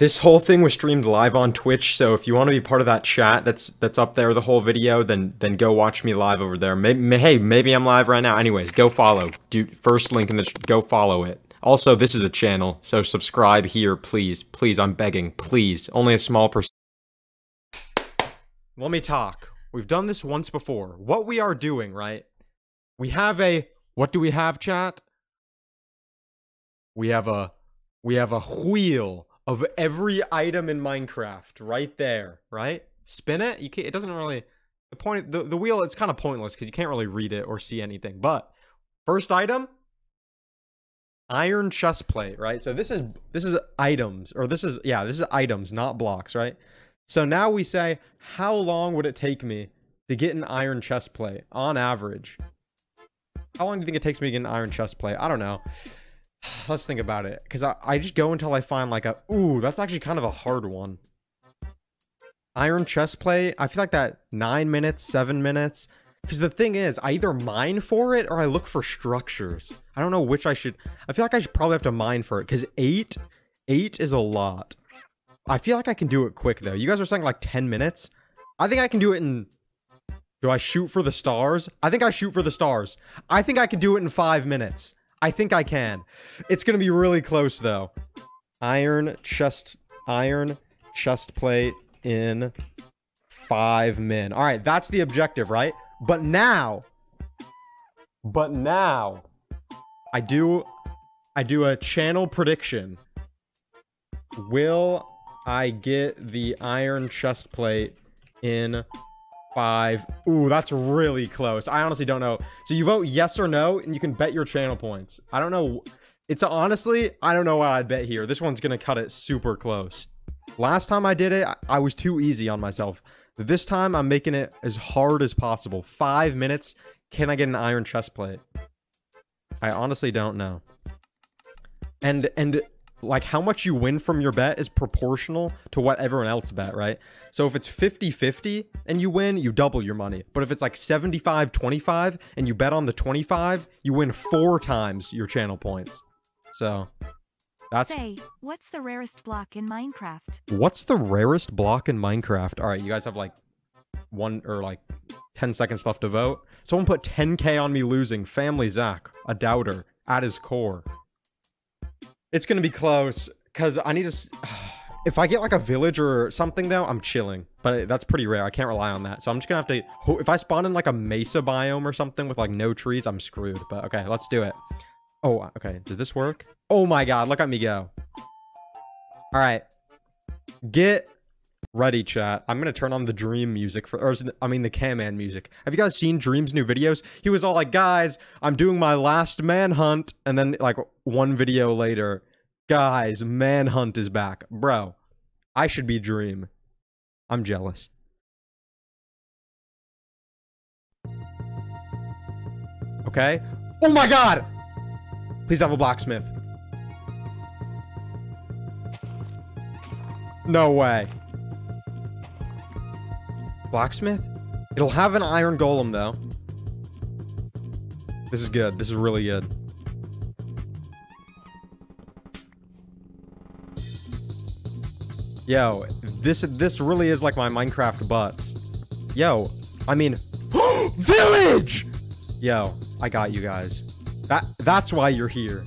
This whole thing was streamed live on Twitch, so if you want to be part of that chat that's up there, the whole video, then go watch me live over there. Maybe, hey, maybe I'm live right now. Anyways, go follow. Dude, first link in the go follow it. Also, this is a channel, so subscribe here, please. Please, I'm begging. Please. Only a small percent. Let me talk. We've done this once before. What we are doing, right? We have a... What do we have, chat? We have a wheel of every item in Minecraft right there, right? Spin it. You can't, it doesn't really... The point... The wheel, it's kind of pointless because you can't really read it or see anything. But, first item... Iron chest plate, right? So this is items, or this is, yeah, this is items, not blocks, right? So now we say, how long would it take me to get an iron chest plate on average? How long do you think it takes me to get an iron chest plate? I don't know. Let's think about it. Cause I just go until I find like a, ooh, that's actually kind of a hard one. Iron chest plate. I feel like that 9 minutes, 7 minutes. Because the thing is, I either mine for it or I look for structures. I don't know which I should... I feel like I should probably have to mine for it, because eight is a lot. I feel like I can do it quick, though. You guys are saying, like, 10 minutes? I think I can do it in... Do I shoot for the stars? I think I shoot for the stars. I think I can do it in 5 minutes. I think I can. It's going to be really close, though. Iron chest plate in 5 min. All right, that's the objective, right? But now, I do a channel prediction. Will I get the iron chest plate in 5? Ooh, that's really close. I honestly don't know. So you vote yes or no, and you can bet your channel points. I don't know. It's honestly, I don't know what I'd bet here. This one's going to cut it super close. Last time I did it, I was too easy on myself. This time, I'm making it as hard as possible. 5 minutes. Can I get an iron chest plate? I honestly don't know. And like how much you win from your bet is proportional to what everyone else bet, right? So if it's 50-50 and you win, you double your money. But if it's like 75-25 and you bet on the 25, you win 4 times your channel points. So... That's... Say, what's the rarest block in Minecraft? What's the rarest block in Minecraft? All right, you guys have like 10 seconds left to vote. Someone put 10K on me losing. Family Zach, a doubter at his core. It's going to be close because I need to... If I get like a village or something though, I'm chilling. But that's pretty rare. I can't rely on that. So I'm just going to have to... If I spawn in like a mesa biome or something with like no trees, I'm screwed. But okay, let's do it. Oh, okay. Did this work? Oh my God. Look at me go. All right. Get ready, chat. I'm going to turn on the Dream music I mean the K-Man music. Have you guys seen Dream's new videos? He was all like, guys, I'm doing my last manhunt. And then like one video later, guys, manhunt is back. Bro, I should be Dream. I'm jealous. Okay. Oh my God. Please have a blacksmith. No way. Blacksmith? It'll have an iron golem, though. This is good. This is really good. Yo, this really is like my Minecraft butts. Yo, I mean... Village! Yo, I got you guys. That's why you're here.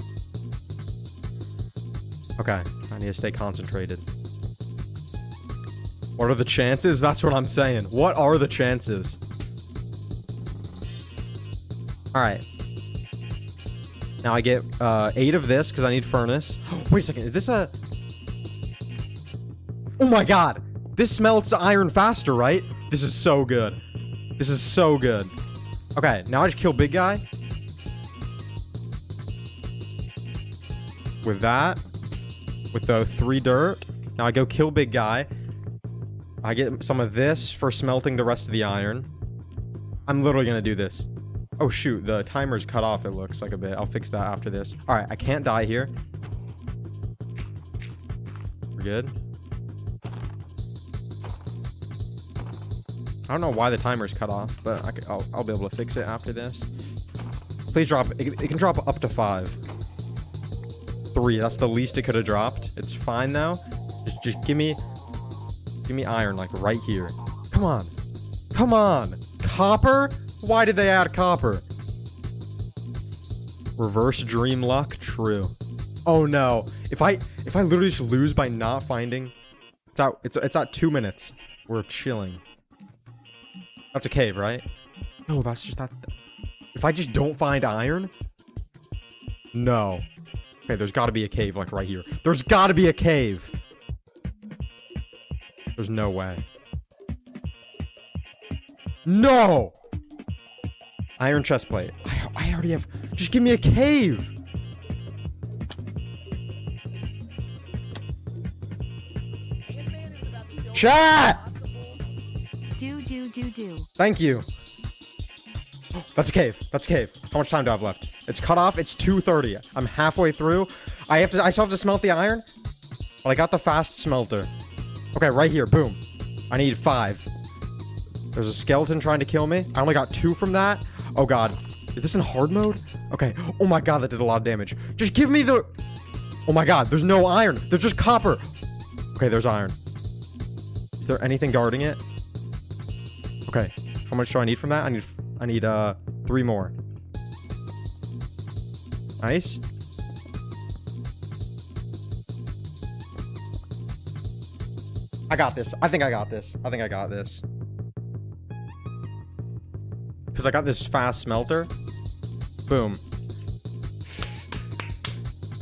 Okay, I need to stay concentrated. What are the chances? That's what I'm saying. What are the chances? All right. Now I get 8 of this because I need furnace. Wait a second. Is this a... Oh my God. This smelts iron faster, right? This is so good. This is so good. Okay, now I just kill big guy. With that, with the 3 dirt. Now I go kill big guy. I get some of this for smelting the rest of the iron. I'm literally gonna do this. Oh shoot, the timer's cut off, it looks like a bit. I'll fix that after this. All right, I can't die here. We're good. I don't know why the timer's cut off, but I'll be able to fix it after this. Please drop, it can drop up to 5. 3. That's the least it could have dropped. It's fine, though. Just Just give me iron, like right here. Come on. Come on. Copper? Why did they add copper? Reverse dream luck? True. Oh no. If I literally just lose by not finding... It's out 2 minutes. We're chilling. That's a cave, right? No, that's just not... If I just don't find iron? No. Okay, there's gotta be a cave, like, right here. There's gotta be a cave! There's no way. No! Iron chestplate. I already have... Just give me a cave! Chat! Thank you. Oh, that's a cave. That's a cave. How much time do I have left? It's cut off. It's 2:30. I'm halfway through. I still have to smelt the iron, but I got the fast smelter. Okay, right here. Boom. I need 5. There's a skeleton trying to kill me. I only got 2 from that. Oh god. Is this in hard mode? Okay. Oh my god, that did a lot of damage. Just give me the... Oh my god, there's no iron. There's just copper. Okay, there's iron. Is there anything guarding it? Okay. How much do I need from that? I need 3 more. Nice. I got this. I think I got this. Because I got this fast smelter. Boom.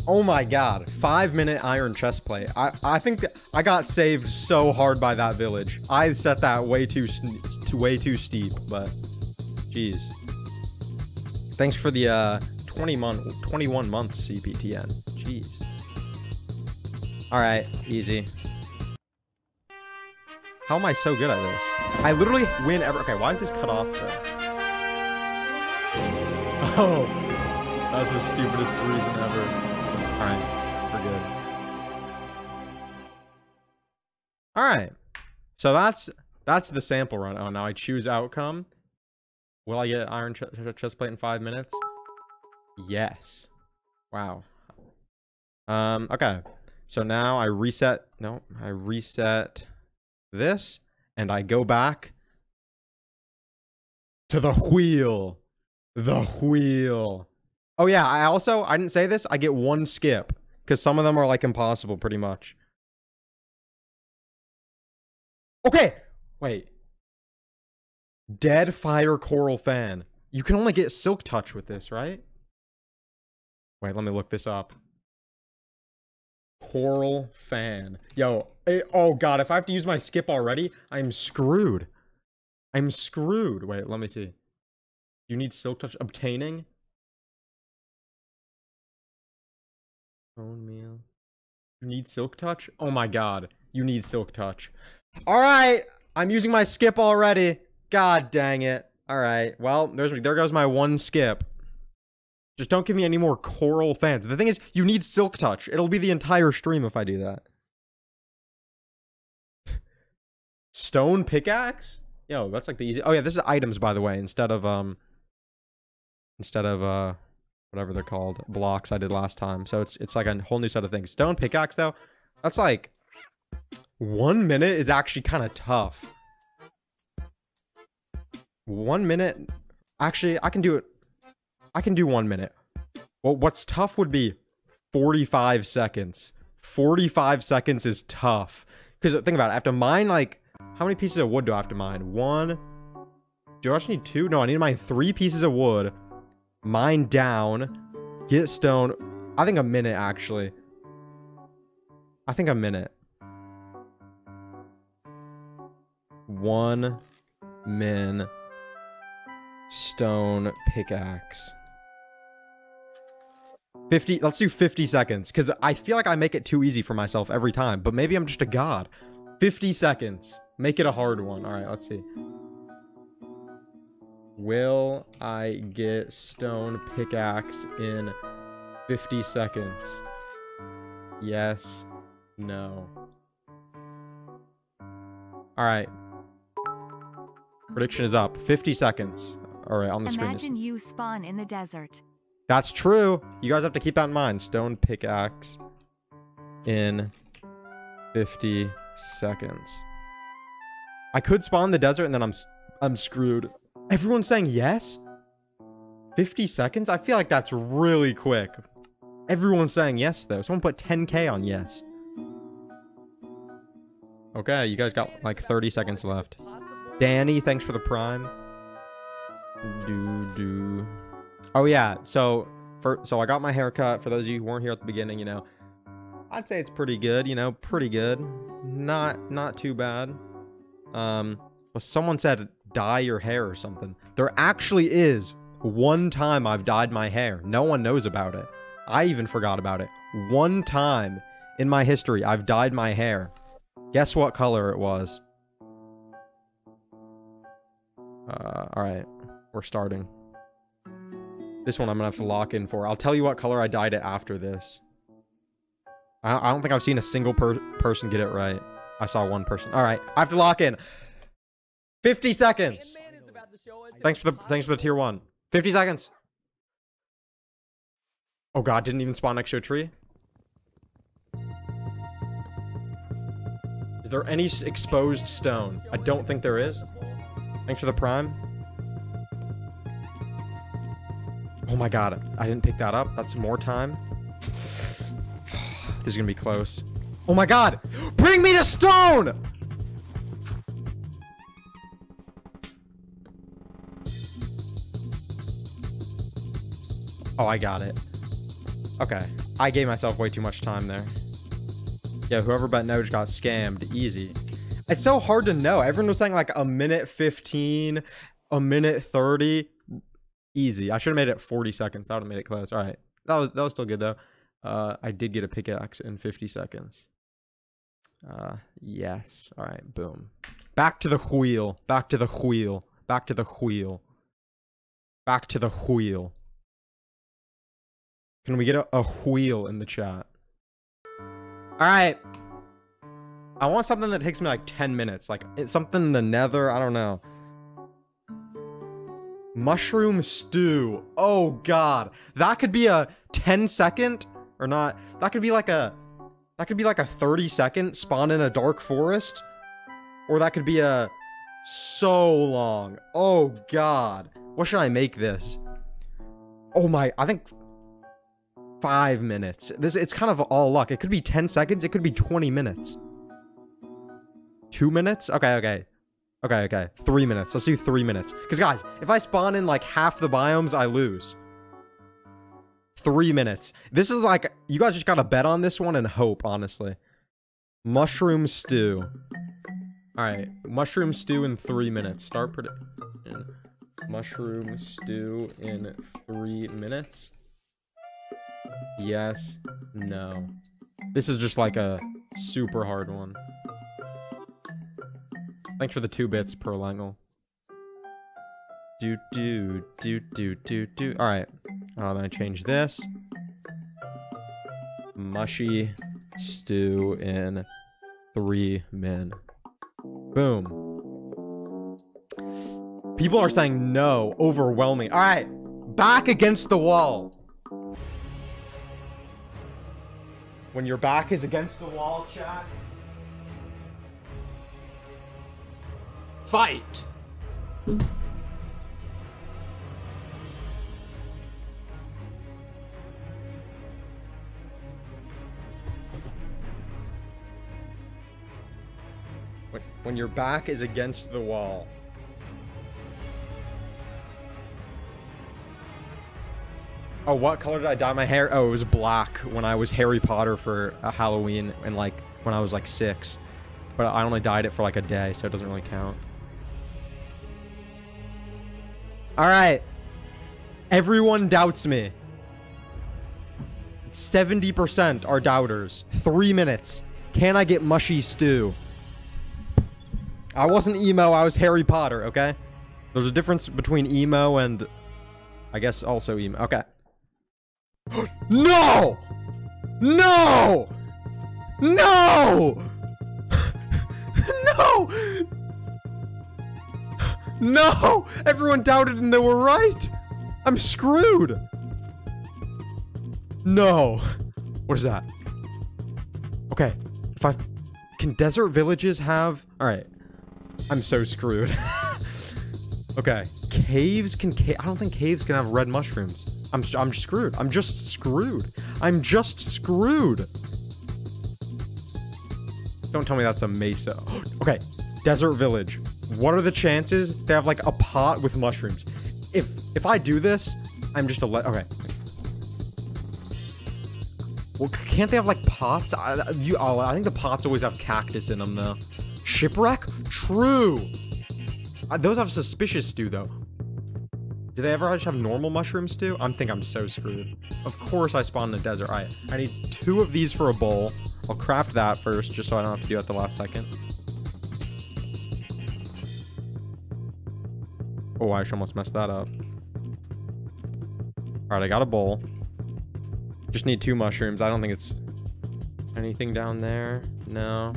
Oh my god. 5-minute iron chest plate. I think I got saved so hard by that village. I set that way too steep, but jeez. Thanks for the 21 month CPTN. Jeez. All right, easy. How am I so good at this? I literally win every... Okay, why is this cut off though? Oh, that's the stupidest reason ever. All right, we're good. All right, so that's the sample run. Oh, now I choose outcome. Will I get iron chestplate in 5 minutes? Yes. Wow. Okay. So now I reset. No, I reset this and I go back to the wheel. The wheel. Oh yeah. I didn't say this. I get 1 skip because some of them are like impossible pretty much. Okay. Wait. Dead fire coral fan. You can only get silk touch with this, right? Wait, let me look this up. Coral fan. Yo, oh god, if I have to use my skip already, I'm screwed. I'm screwed. Wait, let me see. You need silk touch obtaining? Bone meal. You need silk touch? Oh my god, you need silk touch. Alright, I'm using my skip already. God dang it. All right. Well, there goes my 1 skip. Just don't give me any more coral fans. The thing is, you need silk touch. It'll be the entire stream if I do that. Stone pickaxe? Yo, that's like the easy... Oh yeah, this is items, by the way, instead of whatever they're called, blocks I did last time. So it's like a whole new set of things. Stone pickaxe though, that's like 1 minute is actually kind of tough. 1 minute, actually I can do it. I can do 1 minute. Well, what's tough would be 45 seconds. 45 seconds is tough because think about it. I have to mine like how many pieces of wood do I have to mine? 1. Do I actually need 2? No, I need to mine 3 pieces of wood. Mine down, get stone. I think a minute actually. I think a minute. 1 minute. Stone pickaxe. 50, let's do 50 seconds because I feel like I make it too easy for myself every time, but maybe I'm just a god. 50 seconds. Make it a hard one. All right, let's see. Will I get stone pickaxe in 50 seconds? Yes. No. All right. Prediction is up. 50 seconds. All right, on the screen. Imagine you spawn in the desert. That's true. You guys have to keep that in mind. Stone pickaxe in 50 seconds. I could spawn the desert and then I'm screwed. Everyone's saying yes? 50 seconds? I feel like that's really quick. Everyone's saying yes, though. Someone put 10K on yes. Okay, you guys got like 30 seconds left. Danny, thanks for the prime. Oh, yeah. So I got my haircut. For those of you who weren't here at the beginning, you know, I'd say it's pretty good, you know, pretty good. Not too bad. But someone said dye your hair or something. There actually is one time I've dyed my hair. No one knows about it. I even forgot about it. One time in my history, I've dyed my hair. Guess what color it was? All right, we're starting. This one I'm gonna have to lock in for. I'll tell you what color I dyed it after this. I don't think I've seen a single person get it right. I saw one person. All right, I have to lock in. 50 seconds. Thanks for the tier one. 50 seconds. Oh God, didn't even spawn next to a tree. Is there any exposed stone? I don't think there is. Thanks for the prime. Oh my God, I didn't pick that up. That's more time. This is gonna be close. Oh my God, bring me the stone! Oh, I got it. Okay, I gave myself way too much time there. Yeah, whoever bet Noj got scammed, easy. It's so hard to know. Everyone was saying like a minute 15, a minute 30. Easy. I should have made it 40 seconds. That would have made it close. All right, that was still good though. I did get a pickaxe in 50 seconds. Yes. All right, boom. Back to the wheel. Back to the wheel. Back to the wheel. Back to the wheel. Can we get a wheel in the chat? All right. I want something that takes me like 10 minutes. Like it's something in the nether. I don't know. Mushroom stew. Oh, God. That could be a 10-second or not. That could be like a 30-second spawn in a dark forest. Or that could be a so long. Oh, God. What should I make this? Oh, my. I think... 5 minutes. It's kind of all luck. It could be 10 seconds. It could be 20 minutes. 2 minutes? Okay. 3 minutes. Let's do 3 minutes. Because, guys, if I spawn in, like, half the biomes, I lose. 3 minutes. This is, like, you guys just gotta bet on this one and hope, honestly. Mushroom stew. Alright. Mushroom stew in 3 minutes. Start production. Mushroom stew in 3 minutes. Yes, no. This is just like a super hard one. Thanks for the 2 bits per langle. All right. Then I change this. Mushy stew in 3 min. Boom. People are saying no, overwhelming. All right, back against the wall. When your back is against the wall, chat. Fight! When your back is against the wall. Oh, what color did I dye my hair? Oh, it was black when I was Harry Potter for a Halloween and like when I was like 6. But I only dyed it for like a day, so it doesn't really count. All right. Everyone doubts me. 70% are doubters. 3 minutes. Can I get mushy stew? I wasn't emo. I was Harry Potter, okay? There's a difference between emo and... I guess also emo. Okay. No! No! No! No! No! Everyone doubted and they were right! I'm screwed! No. What is that? Okay. If I Can desert villages have... Alright. I'm so screwed. Okay. Caves can... I don't think caves can have red mushrooms. I'm screwed. I'm just screwed. I'm just screwed. Don't tell me that's a mesa. Okay. Desert village. What are the chances they have, like, a pot with mushrooms? If I do this, I'm just a... Okay. Well, can't they have, like, pots? I think the pots always have cactus in them, though. Shipwreck? True! Those have suspicious stew, though. Do they ever just have normal mushroom stew? I think I'm so screwed. Of course I spawned in the desert. Alright, I need 2 of these for a bowl. I'll craft that first, just so I don't have to do it at the last second. Oh, I almost messed that up. Alright, I got a bowl. Just need 2 mushrooms. I don't think it's anything down there. No.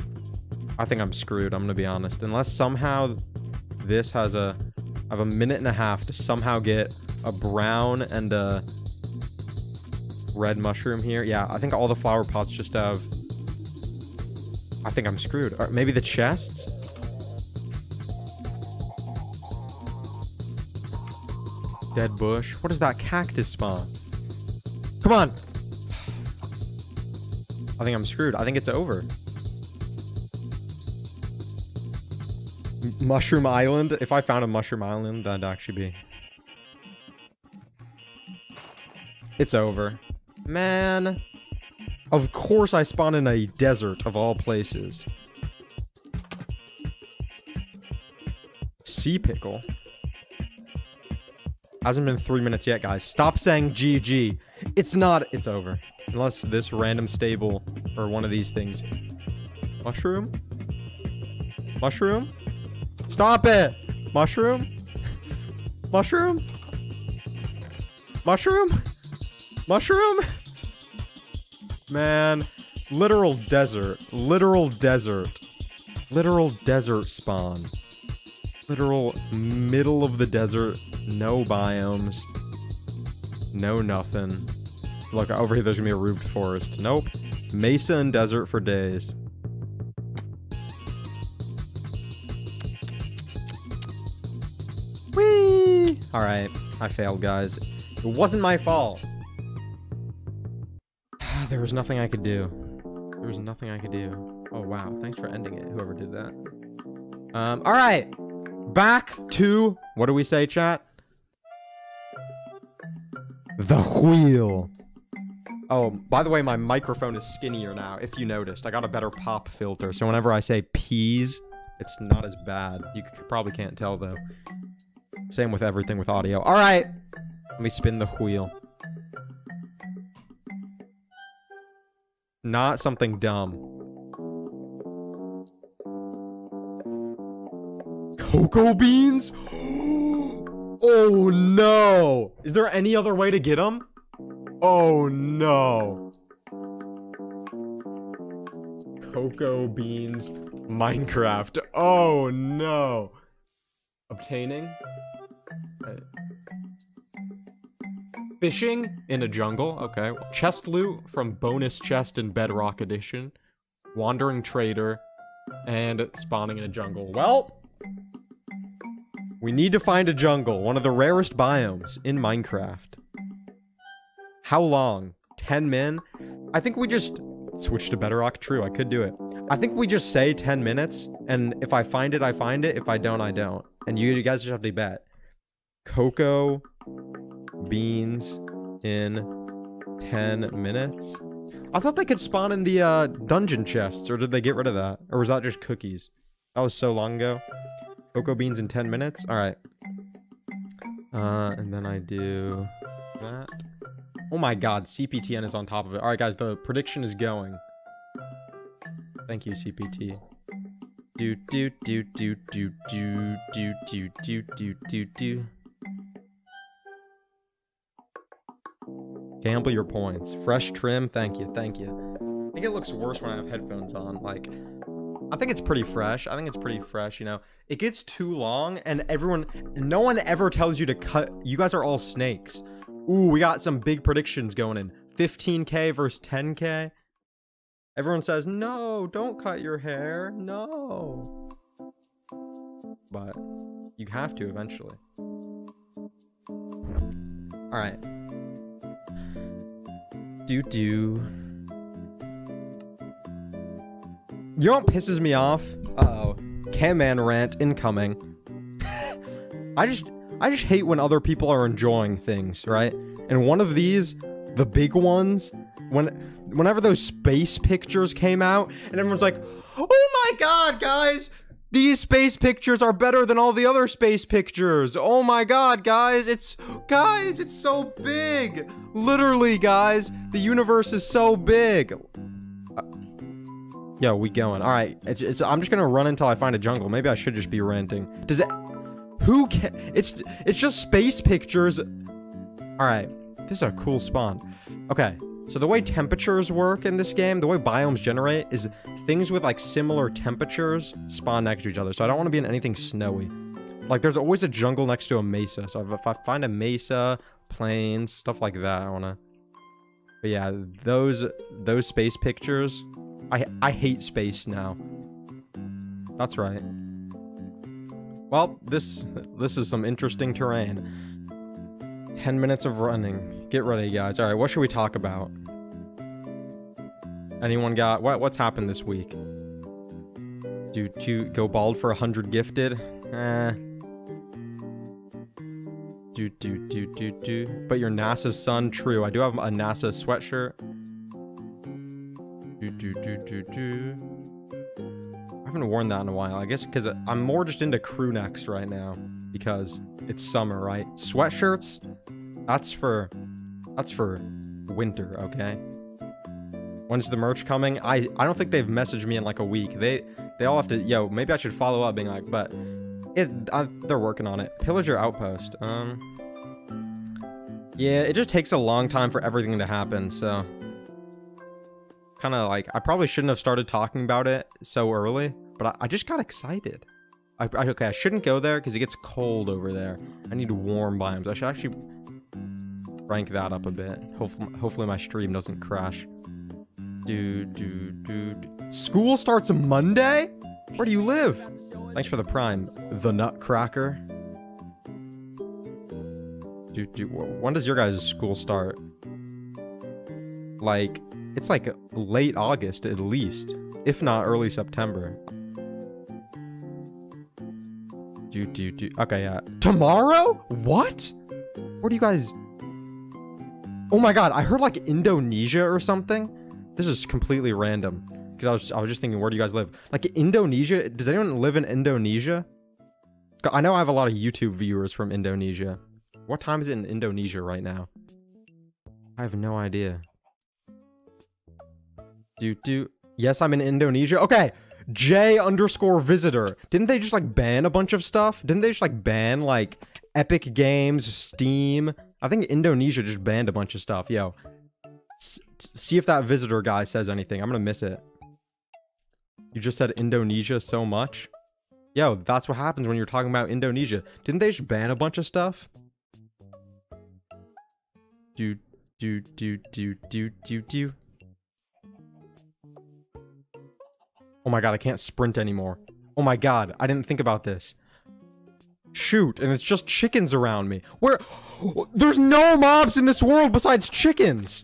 I think I'm screwed, I'm gonna be honest. Unless somehow this has a... I have a minute and a half to somehow get a brown and a red mushroom here. Yeah, I think all the flower pots just have... I think I'm screwed. Or maybe the chests? Dead bush. What does that cactus spawn? Come on! I think I'm screwed. I think it's over. Mushroom Island? If I found a Mushroom Island, that'd actually be... It's over. Man. Of course I spawn in a desert, of all places. Sea pickle? Hasn't been 3 minutes yet, guys. Stop saying GG. It's not. It's over. Unless this random stable or one of these things. Mushroom? Mushroom? Stop it! Mushroom? Mushroom? Mushroom? Mushroom? Man. Literal desert. Literal desert. Literal desert spawn. Literal middle of the desert. No biomes. No nothing. Look, over here there's gonna be a roofed forest. Nope. Mesa and desert for days. Whee! Alright. I failed, guys. It wasn't my fault. There was nothing I could do. There was nothing I could do. Oh, wow. Thanks for ending it, whoever did that. Alright. Back to... What do we say, chat? The wheel. Oh, by the way, my microphone is skinnier now, if you noticed. I got a better pop filter, so whenever I say peas, it's not as bad. You probably can't tell, though. Same with everything with audio. All right. Let me spin the wheel. Not something dumb. Cocoa beans? Oh, no. Is there any other way to get them? Oh, no. Cocoa beans, Minecraft. Oh, no. Obtaining. Fishing in a jungle. Okay. Chest loot from bonus chest in Bedrock edition. Wandering trader. And spawning in a jungle. Well... We need to find a jungle, one of the rarest biomes in Minecraft. How long? 10 min? I think we just... Switch to Bedrock? True, I could do it. I think we just say 10 minutes, and if I find it, I find it. If I don't, I don't. And you guys just have to bet. Cocoa beans in 10 minutes? I thought they could spawn in the dungeon chests, or did they get rid of that? Or was that just cookies? That was so long ago. Cocoa beans in 10 minutes? Alright. And then I do that. Oh my god, CPTN is on top of it. Alright guys, the prediction is going. Thank you, CPT. Do do do do do do do do do do do do. Gamble your points. Fresh trim, thank you, thank you. I think it looks worse when I have headphones on, like... I think it's pretty fresh. I think it's pretty fresh, you know. It gets too long, and no one ever tells you to cut. You guys are all snakes. Ooh, we got some big predictions going in. 15K versus 10K. Everyone says, no, don't cut your hair. No. But you have to eventually. All right. You know what pisses me off? Uh-oh. K-Man rant incoming. I just hate when other people are enjoying things, right? And one of these, the big ones, whenever those space pictures came out, and everyone's like, oh my god, guys! These space pictures are better than all the other space pictures! Oh my god, guys! Guys, it's so big! Literally, guys, the universe is so big! Yo, we going. Alright, I'm just gonna run until I find a jungle. Maybe I should just be ranting. It's just space pictures. Alright, this is a cool spawn. Okay, so the way temperatures work in this game, the way biomes generate, is things with, like, similar temperatures spawn next to each other. So I don't want to be in anything snowy. Like, there's always a jungle next to a mesa. So if I find a mesa, plains, stuff like that, I wanna... But yeah, those space pictures... I hate space now. That's right. Well, this is some interesting terrain. 10 minutes of running. Get ready, guys. All right, what should we talk about? Anyone got what's happened this week? Do you go bald for 100 gifted? But your NASA's son, true. I do have a NASA sweatshirt. I haven't worn that in a while, I guess, because I'm more just into crew necks right now because it's summer, right? Sweatshirts, that's for winter, okay? When's the merch coming? I don't think they've messaged me in like a week. They all have to. Yo, maybe I should follow up, being like, but they're working on it. Pillager outpost. Yeah, it just takes a long time for everything to happen, so. Kind of like, I probably shouldn't have started talking about it so early, but I just got excited. Okay, I shouldn't go there because it gets cold over there. I need warm biomes. I should actually rank that up a bit. Hopefully my stream doesn't crash. School starts Monday? Where do you live? Thanks for the prime, the nutcracker. When does your guys' school start? Like... It's like late August, at least, if not early September. Okay, yeah. Tomorrow? What? Where do you guys... Oh my god, I heard like Indonesia or something. This is completely random. Because I was just thinking, where do you guys live? Like Indonesia? Does anyone live in Indonesia? I know I have a lot of YouTube viewers from Indonesia. What time is it in Indonesia right now? I have no idea. Yes, I'm in Indonesia. Okay, J_visitor. Didn't they just like ban a bunch of stuff? Didn't they just like ban like Epic Games, Steam? I think Indonesia just banned a bunch of stuff. Yo, see if that visitor guy says anything. I'm gonna miss it. You just said Indonesia so much. Yo, that's what happens when you're talking about Indonesia. Didn't they just ban a bunch of stuff? Oh my god, I can't sprint anymore. Oh my god, I didn't think about this. Shoot, and it's just chickens around me. Where? There's no mobs in this world besides chickens!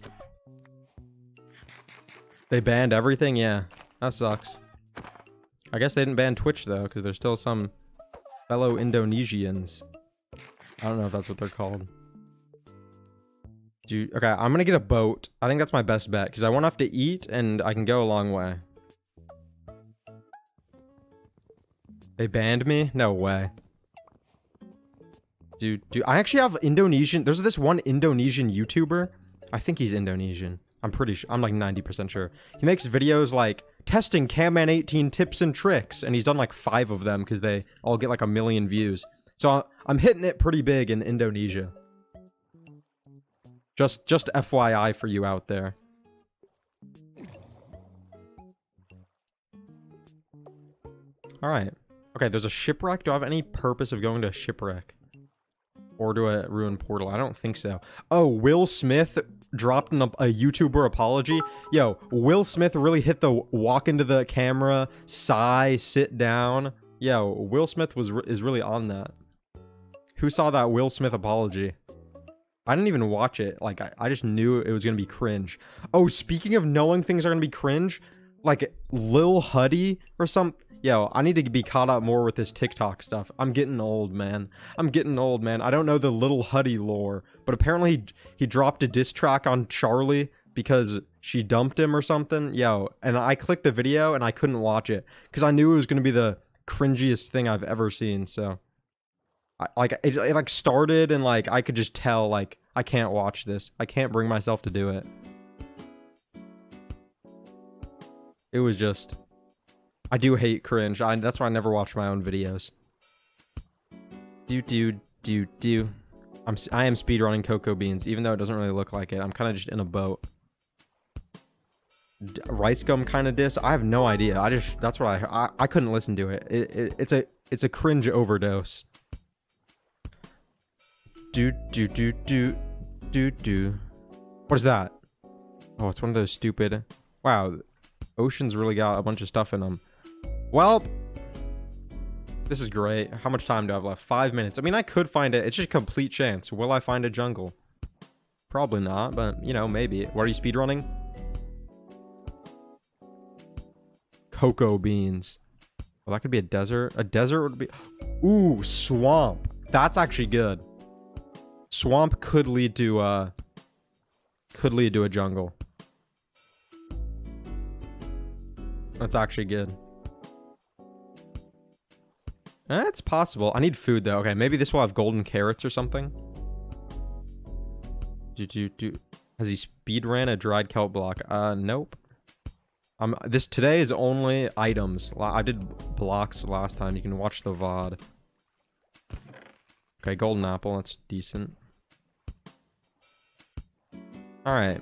They banned everything? Yeah, that sucks. I guess they didn't ban Twitch though, because there's still some fellow Indonesians. I don't know if that's what they're called. Okay, I'm gonna get a boat. I think that's my best bet, because I won't have to eat and I can go a long way. They banned me? No way. I actually have Indonesian... There's this one Indonesian YouTuber. I think he's Indonesian. I'm pretty sure. I'm like 90% sure. He makes videos like, testing camman18 tips and tricks. And he's done like 5 of them because they all get like 1 million views. So I'm hitting it pretty big in Indonesia. Just FYI for you out there. Alright. Okay, there's a shipwreck. Do I have any purpose of going to a shipwreck? Or do a ruined portal? I don't think so. Oh, Will Smith dropped a YouTuber apology. Yo, Will Smith really hit the walk into the camera, sigh, sit down. Yo, Will Smith is really on that. Who saw that Will Smith apology? I didn't even watch it. Like, I just knew it was gonna be cringe. Oh, speaking of knowing things are gonna be cringe, like Lil Huddy or some. Yo, I need to be caught up more with this TikTok stuff. I'm getting old, man. I'm getting old, man. I don't know the Lil Huddy lore, but apparently he dropped a diss track on Charlie because she dumped him or something. Yo, and I clicked the video and I couldn't watch it because I knew it was gonna be the cringiest thing I've ever seen. So, it like started and like I could just tell like I can't watch this. I can't bring myself to do it. It was just. I do hate cringe. That's why I never watch my own videos. I am speedrunning cocoa beans, even though it doesn't really look like it. I'm kind of just in a boat. Rice gum kind of diss. I have no idea. That's what I couldn't listen to it. It's a cringe overdose. What is that? Oh, it's one of those stupid. Wow, Ocean's really got a bunch of stuff in them. Well, this is great. How much time do I have left? 5 minutes. I mean, I could find it. It's just a complete chance. Will I find a jungle? Probably not, but, you know, maybe. What are you speedrunning? Cocoa beans. Well, that could be a desert. A desert would be... Ooh, swamp. That's actually good. Swamp could lead to, a jungle. That's actually good. That's possible. I need food though. Okay, maybe this will have golden carrots or something. Has he speed ran a dried kelp block? Nope. Today is only items. I did blocks last time. You can watch the VOD. Okay, golden apple. That's decent. All right.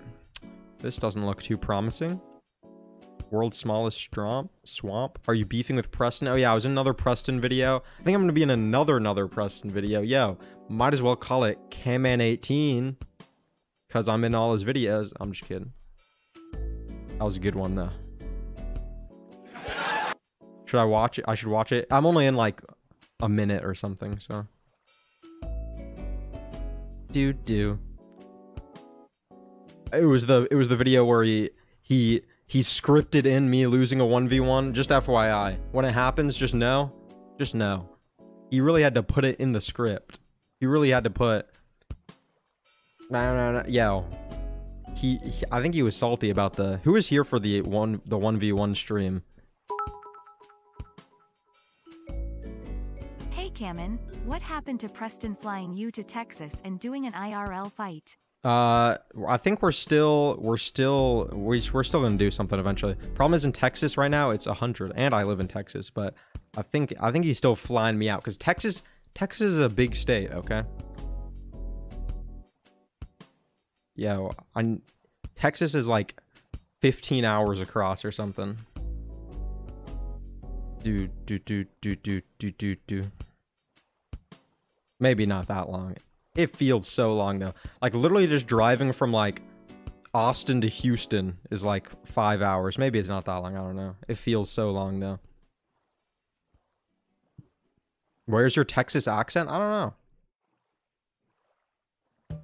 This doesn't look too promising. World's smallest swamp. Are you beefing with Preston? Oh yeah, I was in another Preston video. I think I'm gonna be in another Preston video. Yo, might as well call it camman18 because I'm in all his videos. I'm just kidding. That was a good one though. Should I watch it? I should watch it. I'm only in like a minute or something, so. It was the video where he scripted in me losing a 1v1. Just FYI. When it happens, just know. Just know. He really had to put it in the script. He really had to put... No. Yo. I think he was salty about the... Who was here for the 1v1 stream? Hey, Camman. What happened to Preston flying you to Texas and doing an IRL fight? I think we're still gonna do something eventually. Problem is in Texas right now it's 100, and I live in Texas, but I think he's still flying me out because Texas is a big state, okay? Yeah, Texas is like 15 hours across or something. Maybe not that long. It feels so long though. Like literally just driving from like Austin to Houston is like 5 hours. Maybe it's not that long. I don't know. It feels so long though. Where's your Texas accent? I don't know.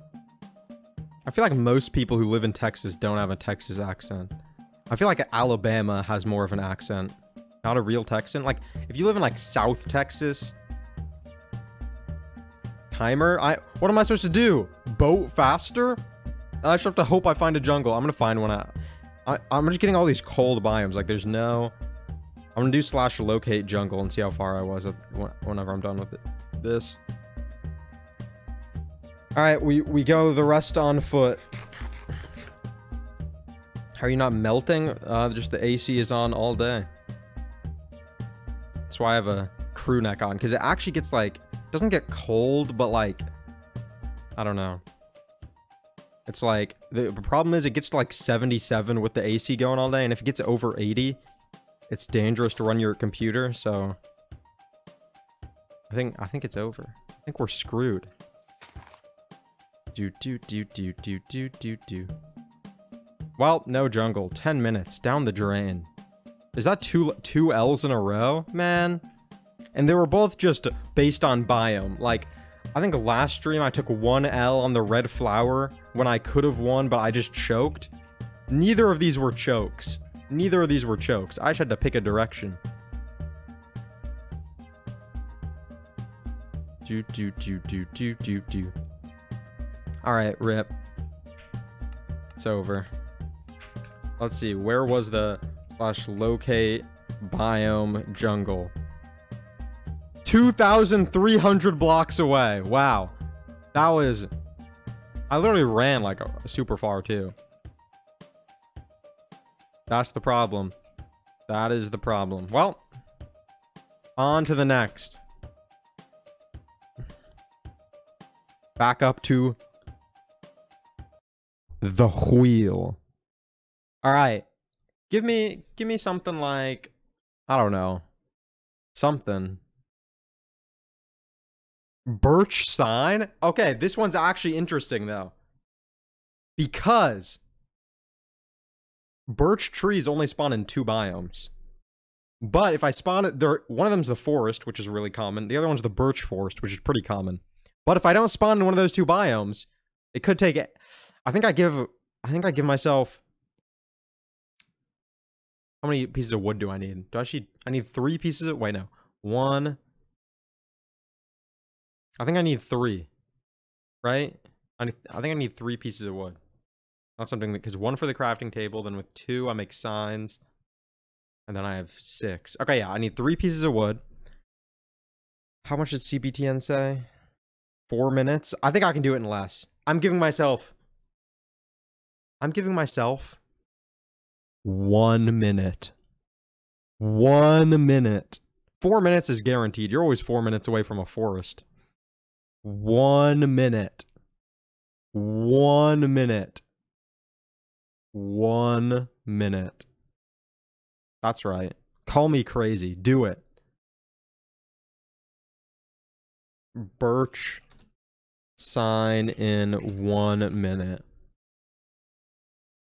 I feel like most people who live in Texas don't have a Texas accent. I feel like Alabama has more of an accent. Not a real Texan. Like if you live in like South Texas... Timer? What am I supposed to do? Boat faster? I just have to hope I find a jungle. I'm gonna find one out. I'm just getting all these cold biomes. Like, there's no... I'm gonna do / locate jungle and see how far I was whenever I'm done with it. This. Alright, we go the rest on foot. How are you not melting? Just the AC is on all day. That's why I have a crew neck on. Because it actually gets, like... doesn't get cold, but like I don't know, it's like the problem is it gets to like 77 with the AC going all day, and if it gets over 80 it's dangerous to run your computer. So I think it's over. I think we're screwed. Do. Well, no jungle. 10 minutes. Down the drain. Is that two L's in a row? Man. And they were both just based on biome. Like, I think last stream I took one L on the red flower when I could have won, but I just choked. Neither of these were chokes. Neither of these were chokes. I just had to pick a direction. Do. Alright, rip. It's over. Let's see, where was the slash locate biome jungle? 2,300 blocks away. Wow. That was... I literally ran like super far too. That's the problem. That is the problem. Well, on to the next. Back up to the wheel. All right. Give me something like, I don't know, something. Birch sign? Okay, this one's actually interesting though. Because birch trees only spawn in 2 biomes. But if I spawn it, one of them's the forest, which is really common. The other one's the birch forest, which is pretty common. But if I don't spawn in one of those 2 biomes, it could take it. I think I give myself. How many pieces of wood do I need? I need 3 pieces of, wait, no. 1. I think I need 3, right? I think I need 3 pieces of wood. Not something that, because 1 for the crafting table, then with 2 I make signs, and then I have 6. Okay, yeah, I need 3 pieces of wood. How much did CBTN say? 4 minutes? I think I can do it in less. I'm giving myself 1 minute. 1 minute. 4 minutes is guaranteed. You're always 4 minutes away from a forest. 1 minute. 1 minute. 1 minute. That's right. Call me crazy. Do it. Birch sign in 1 minute.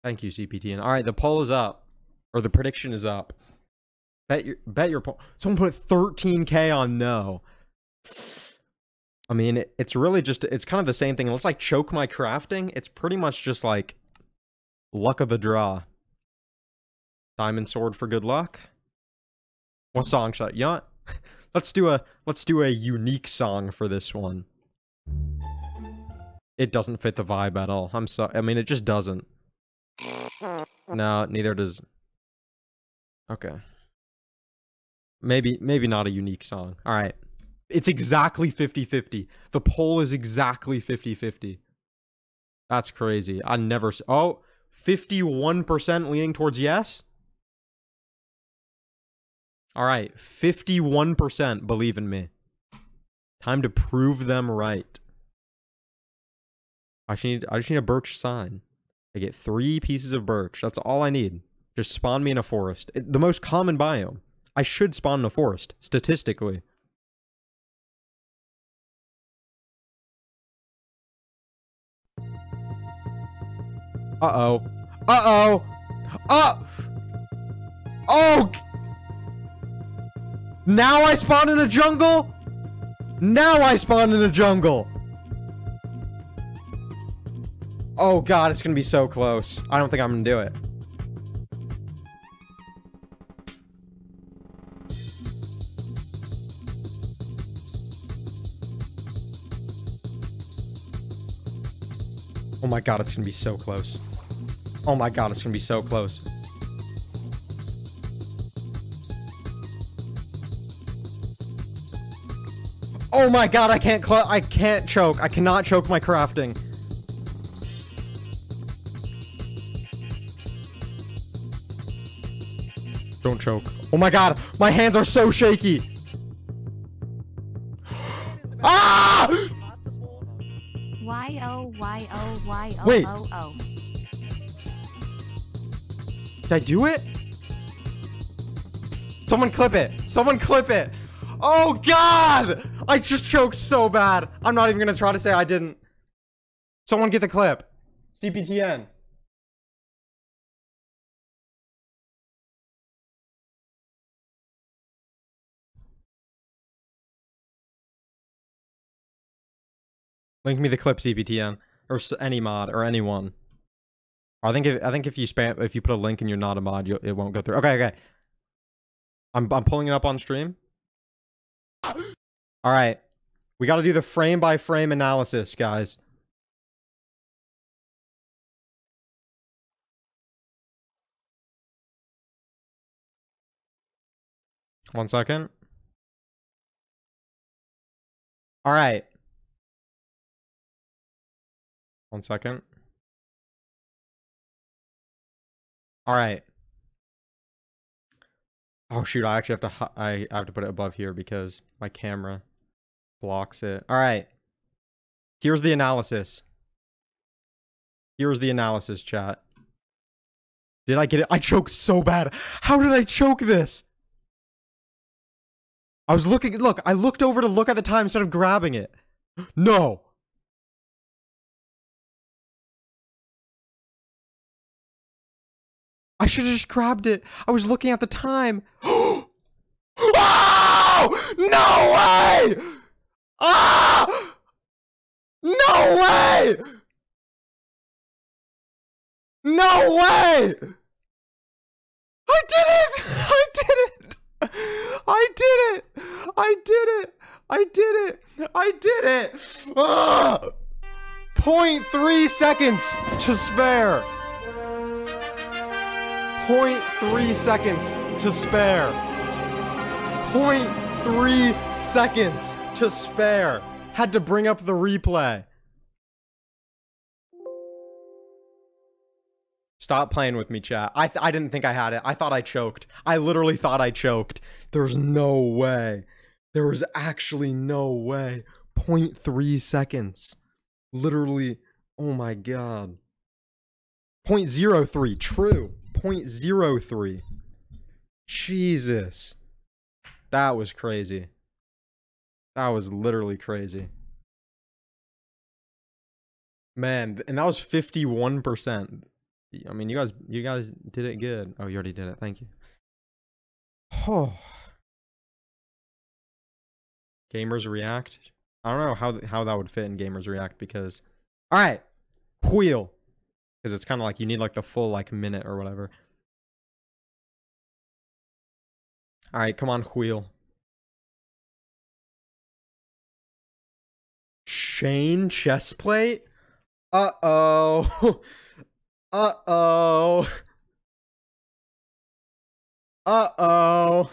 Thank you, CPTN. All right, the poll is up, or the prediction is up. Bet your poll. Someone put 13K on no. I mean, it's really just, it's kind of the same thing. Unless I choke my crafting, it's pretty much just like luck of the draw. Diamond sword for good luck. What song should I? You know what? Let's do a unique song for this one. It doesn't fit the vibe at all. I'm sorry. I mean, it just doesn't. No, neither does. Okay. Maybe not a unique song. All right. It's exactly 50-50. The poll is exactly 50-50. That's crazy. I never. Oh, 51% leaning towards yes. All right. 51% believe in me. Time to prove them right. I just need a birch sign. I get 3 pieces of birch. That's all I need. Just spawn me in a forest. The most common biome. I should spawn in a forest, statistically. Uh-oh. Uh-oh! Oh! Now I spawn in a jungle? Now I spawn in a jungle! Oh god, it's gonna be so close. I don't think I'm gonna do it. Oh my god, it's gonna be so close. Oh my god, it's gonna be so close. Oh my god, I can't choke. I cannot choke my crafting. Don't choke. Oh my god, my hands are so shaky. Ah! Y-O-Y-O-Y-O-O-O. Wait. Did I do it? Someone clip it. Someone clip it. Oh god! I just choked so bad. I'm not even gonna try to say I didn't. Someone get the clip. CPTN. Link me the clip, CPTN, or any mod or anyone. I think if you spam, if you put a link and you're not a mod, it won't go through. Okay, okay. I'm pulling it up on stream. All right, we got to do the frame by frame analysis, guys. One second. All right. One second. All right. Oh shoot! I actually have to. I have to put it above here because my camera blocks it. All right. Here's the analysis. Here's the analysis, chat. Did I get it? I choked so bad. How did I choke this? I was looking. Look, I looked over to look at the time instead of grabbing it. No. I should have just grabbed it. I was looking at the time. Oh! No way! Ah! No way! No way! I did it! I did it! I did it! I did it! I did it! I did it! Ah! 0.3 seconds to spare. 0.3 seconds to spare. 0.3 seconds to spare. Had to bring up the replay. Stop playing with me, chat. I didn't think I had it. I thought I choked. I literally thought I choked. There's no way. There was actually no way. 0.3 seconds. Literally. Oh my god. 0.03. True. 0.03. Jesus. That was crazy. That was literally crazy. Man, and that was 51%. I mean, you guys did it good. Oh, you already did it. Thank you. Oh. Gamers React. I don't know how that would fit in Gamers React because... All right. Wheel. Because it's kind of like you need like the full like minute or whatever. All right, come on, Wheel. Shane chestplate? Uh-oh. Uh-oh. Uh-oh.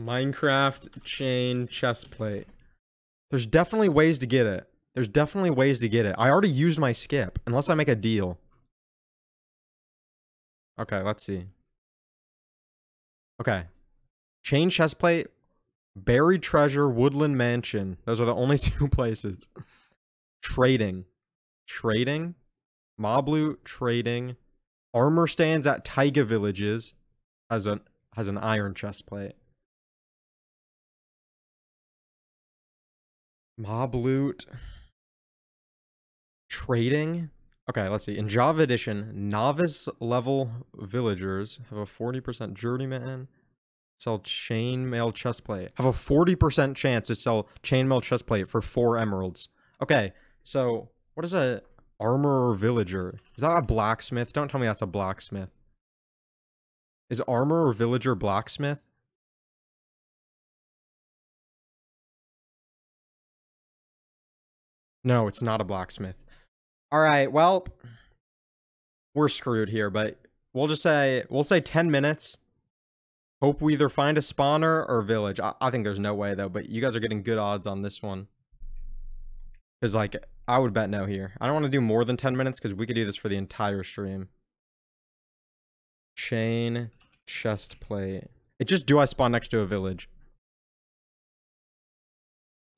Minecraft chain chestplate. There's definitely ways to get it. There's definitely ways to get it. I already used my skip, unless I make a deal. Okay, let's see. Okay. Chain chestplate, buried treasure, woodland mansion. Those are the only two places. Trading. Trading. Mob loot, trading. Armor stands at taiga villages has an iron chestplate. Mob loot. Trading. Okay, let's see. In Java edition, novice level villagers have a 40% journeyman sell chainmail chestplate. Have a 40% chance to sell chainmail chestplate for 4 emeralds. Okay, so what is a armorer villager? Is that a blacksmith? Don't tell me that's a blacksmith. Is armorer villager blacksmith? No, it's not a blacksmith. All right, well, we're screwed here, but we'll say 10 minutes. Hope we either find a spawner or village. I think there's no way, though, but you guys are getting good odds on this one. Because, like, I would bet no here. I don't want to do more than 10 minutes because we could do this for the entire stream. Chain chest plate. It just do I spawn next to a village?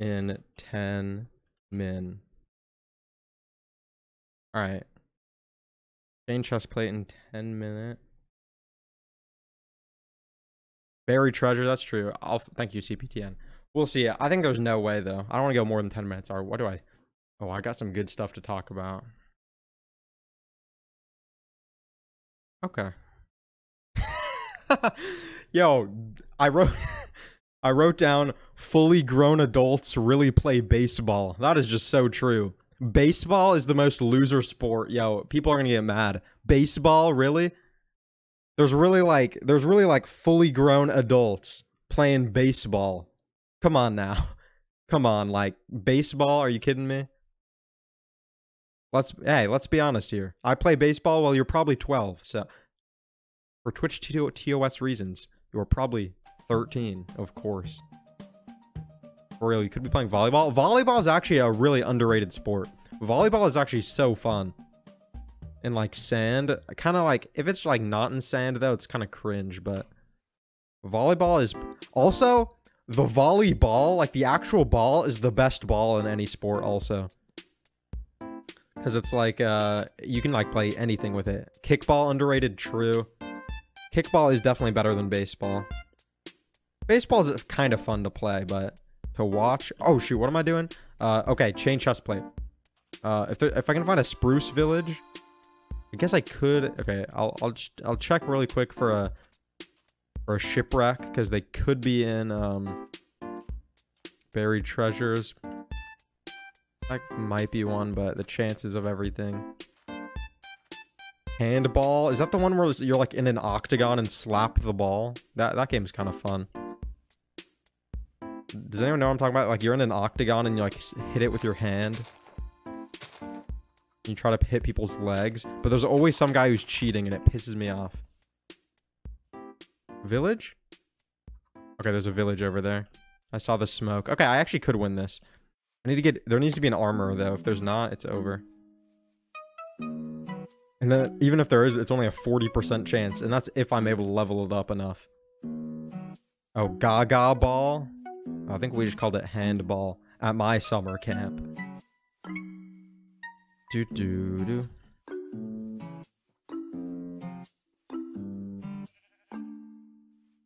In 10 min. All right. Chain chest plate in 10 minutes. Buried treasure, that's true. Thank you, CPTN. We'll see. I think there's no way, though. I don't want to go more than 10 minutes. All right, what do I... Oh, I got some good stuff to talk about. Okay. Yo, I wrote down fully grown adults really play baseball. That is just so true. Baseball is the most loser sport. Yo, people are gonna get mad. Baseball, really? There's really like fully grown adults playing baseball. Come on now. Come on, like, baseball, are you kidding me? Hey, let's be honest here. I play baseball, well, you're probably 12, so... For Twitch TOS reasons, you're probably 13, of course. For real, you could be playing volleyball. Volleyball is actually a really underrated sport. Volleyball is actually so fun. And, like, sand, kind of like... If it's, like, not in sand, though, it's kind of cringe, but... Volleyball is... Also... The volleyball, like the actual ball, is the best ball in any sport also. Because it's like, you can like play anything with it. Kickball, underrated, true. Kickball is definitely better than baseball. Baseball is kind of fun to play, but to watch... Oh shoot, what am I doing? Okay, chain chestplate. If I can find a spruce village, I guess I could... Okay, I'll check really quick for a... Or a shipwreck, because they could be in buried treasures. That might be one, but the chances of everything. Handball, is that the one where you're like in an octagon and slap the ball? That game's kind of fun. Does anyone know what I'm talking about? Like you're in an octagon and you like hit it with your hand. You try to hit people's legs, but there's always some guy who's cheating and it pisses me off. Village? Okay, there's a village over there. I saw the smoke. Okay, I actually could win this. I need to get... There needs to be an armor, though. If there's not, it's over. And then, even if there is, it's only a 40% chance. And that's if I'm able to level it up enough. Oh, Gaga Ball? I think we just called it Handball at my summer camp. Do-do-do.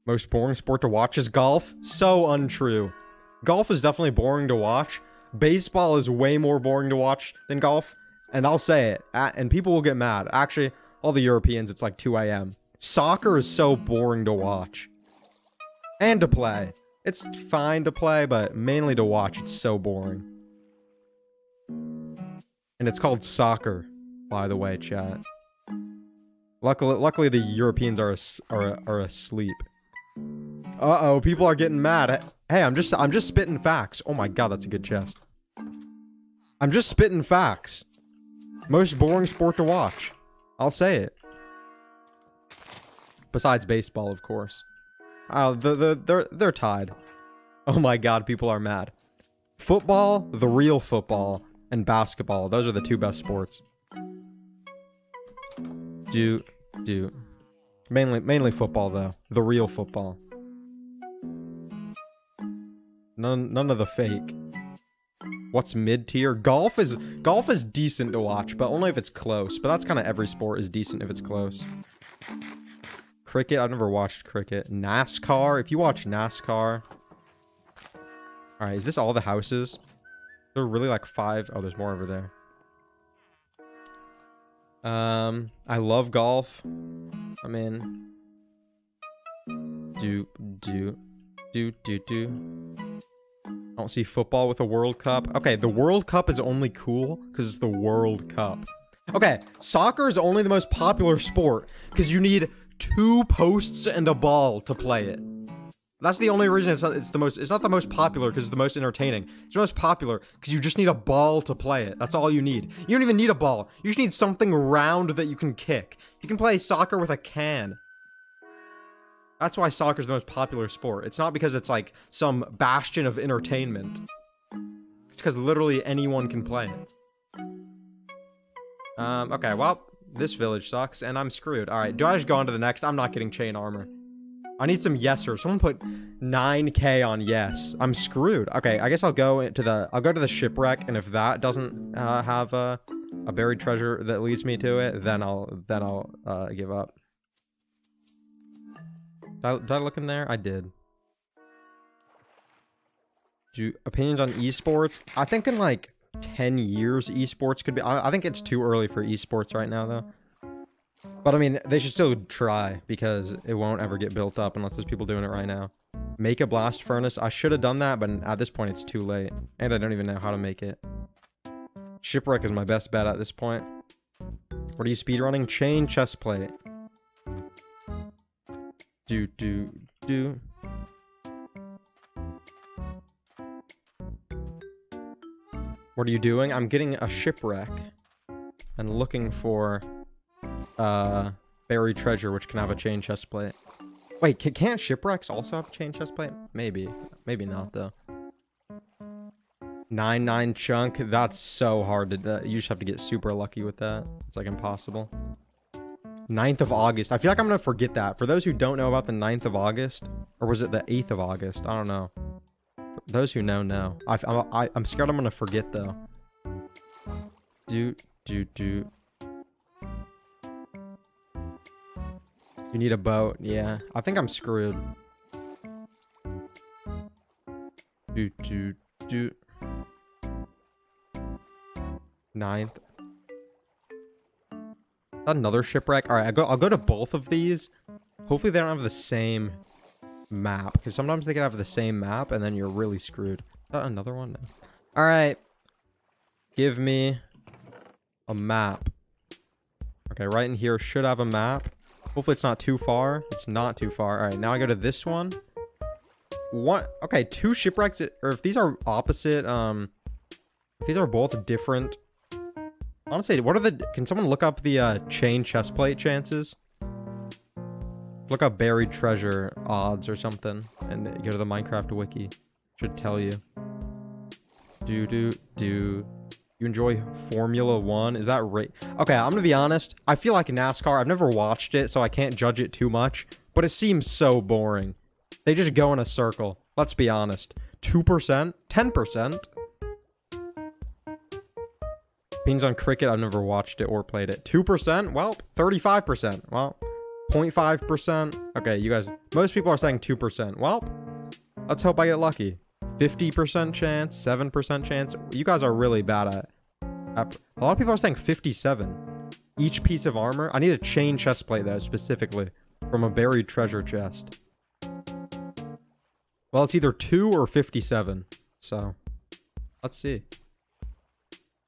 Most boring sport to watch is golf. So untrue. Golf is definitely boring to watch. Baseball is way more boring to watch than golf. And I'll say it. And people will get mad. Actually, all the Europeans, it's like 2 a.m. Soccer is so boring to watch. And to play. It's fine to play, but mainly to watch. It's so boring. And it's called soccer, by the way, chat. Luckily the Europeans are asleep. Uh-oh, people are getting mad. Hey, I'm just spitting facts. Oh my god, that's a good chest. I'm just spitting facts. Most boring sport to watch. I'll say it. Besides baseball, of course. Oh, they're tied. Oh my god, people are mad. Football, the real football, and basketball. Those are the two best sports. Do. Mainly football, though. The real football. None of the fake. What's mid-tier? Golf is decent to watch, but only if it's close. But that's kind of every sport is decent if it's close. Cricket? I've never watched cricket. NASCAR? If you watch NASCAR... Alright, is this all the houses? There are really like 5... Oh, there's more over there. I love golf. I'm in. Do. I don't see football with a World Cup. Okay, the World Cup is only cool because it's the World Cup. Okay, soccer is only the most popular sport because you need 2 posts and a ball to play it. That's the only reason it's not the most popular because it's the most entertaining. It's the most popular because you just need a ball to play it. That's all you need. You don't even need a ball. You just need something round that you can kick. You can play soccer with a can. That's why soccer is the most popular sport. It's not because it's like some bastion of entertainment. It's because literally anyone can play it. Okay, well, this village sucks and I'm screwed. All right, do I just go on to the next? I'm not getting chain armor. I need some yesers. Someone put 9K on yes. I'm screwed. Okay, I guess I'll go to the shipwreck, and if that doesn't have a buried treasure that leads me to it, then I'll give up. Did I look in there? I did. Do opinions on esports? I think in like 10 years esports could be. I think it's too early for esports right now, though. But I mean, they should still try, because it won't ever get built up unless there's people doing it right now. Make a blast furnace. I should have done that, but at this point it's too late. And I don't even know how to make it. Shipwreck is my best bet at this point. What are you speedrunning? Chain chest plate. Do, do, do. What are you doing? I'm getting a shipwreck and looking for buried treasure, which can have a chain chest plate. Wait, can't shipwrecks also have a chain chest plate? Maybe. Maybe not, though. 9-9 chunk. That's so hard to do. You just have to get super lucky with that. It's like impossible. 9th of August. I feel like I'm going to forget that. For those who don't know about the 9th of August, or was it the 8th of August? I don't know. For those who know, know. I'm scared I'm going to forget, though. Do, do, do. You need a boat. Yeah. I think I'm screwed. Do, do, do. 9th. Another shipwreck. All right, I'll go to both of these. Hopefully they don't have the same map, because sometimes they can have the same map and then you're really screwed. Is that another one? No. All right. Give me a map. Okay, right in here should have a map. Hopefully it's not too far. It's not too far. All right, now I go to this one. One. Okay, two shipwrecks. Or if these are opposite, if these are both different. Honestly, what are the... Can someone look up the chain chestplate chances? Look up buried treasure odds or something. And go to the Minecraft wiki. Should tell you. Do, do, do. You enjoy Formula 1? Is that right? Okay, I'm gonna be honest. I feel like NASCAR. I've never watched it, so I can't judge it too much. But it seems so boring. They just go in a circle. Let's be honest. 2%? 10%? Opinions on cricket, I've never watched it or played it. 2%? Well, 35%. Well, 0.5%. Okay, you guys, most people are saying 2%. Well, let's hope I get lucky. 50% chance, 7% chance. You guys are really bad at it. A lot of people are saying 57. Each piece of armor. I need a chain chest plate, though, specifically, from a buried treasure chest. Well, it's either 2 or 57. So, let's see.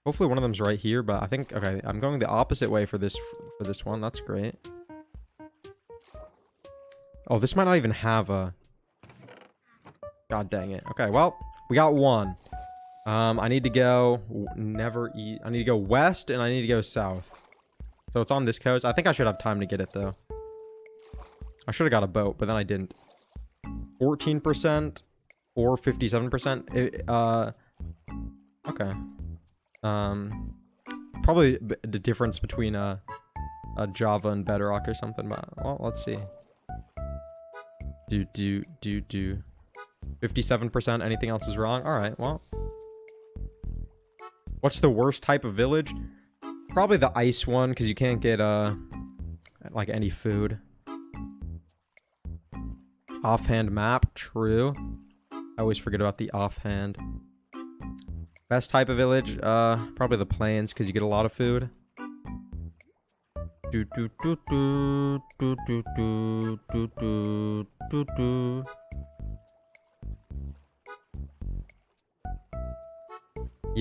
Hopefully one of them's right here, but I think... Okay, I'm going the opposite way for this one. That's great. Oh, this might not even have a... God dang it. Okay, well, we got one. I need to go... Never eat... I need to go west, and I need to go south. So it's on this coast. I think I should have time to get it, though. I should have got a boat, but then I didn't. 14% or 57%. Okay. Probably the difference between a Java and Bedrock or something, but well, let's see. Do, do, do, do. 57%, anything else is wrong? Alright, well. What's the worst type of village? Probably the ice one, because you can't get, like, any food. Offhand map, true. I always forget about the offhand. Best type of village? Probably the plains, because you get a lot of food. You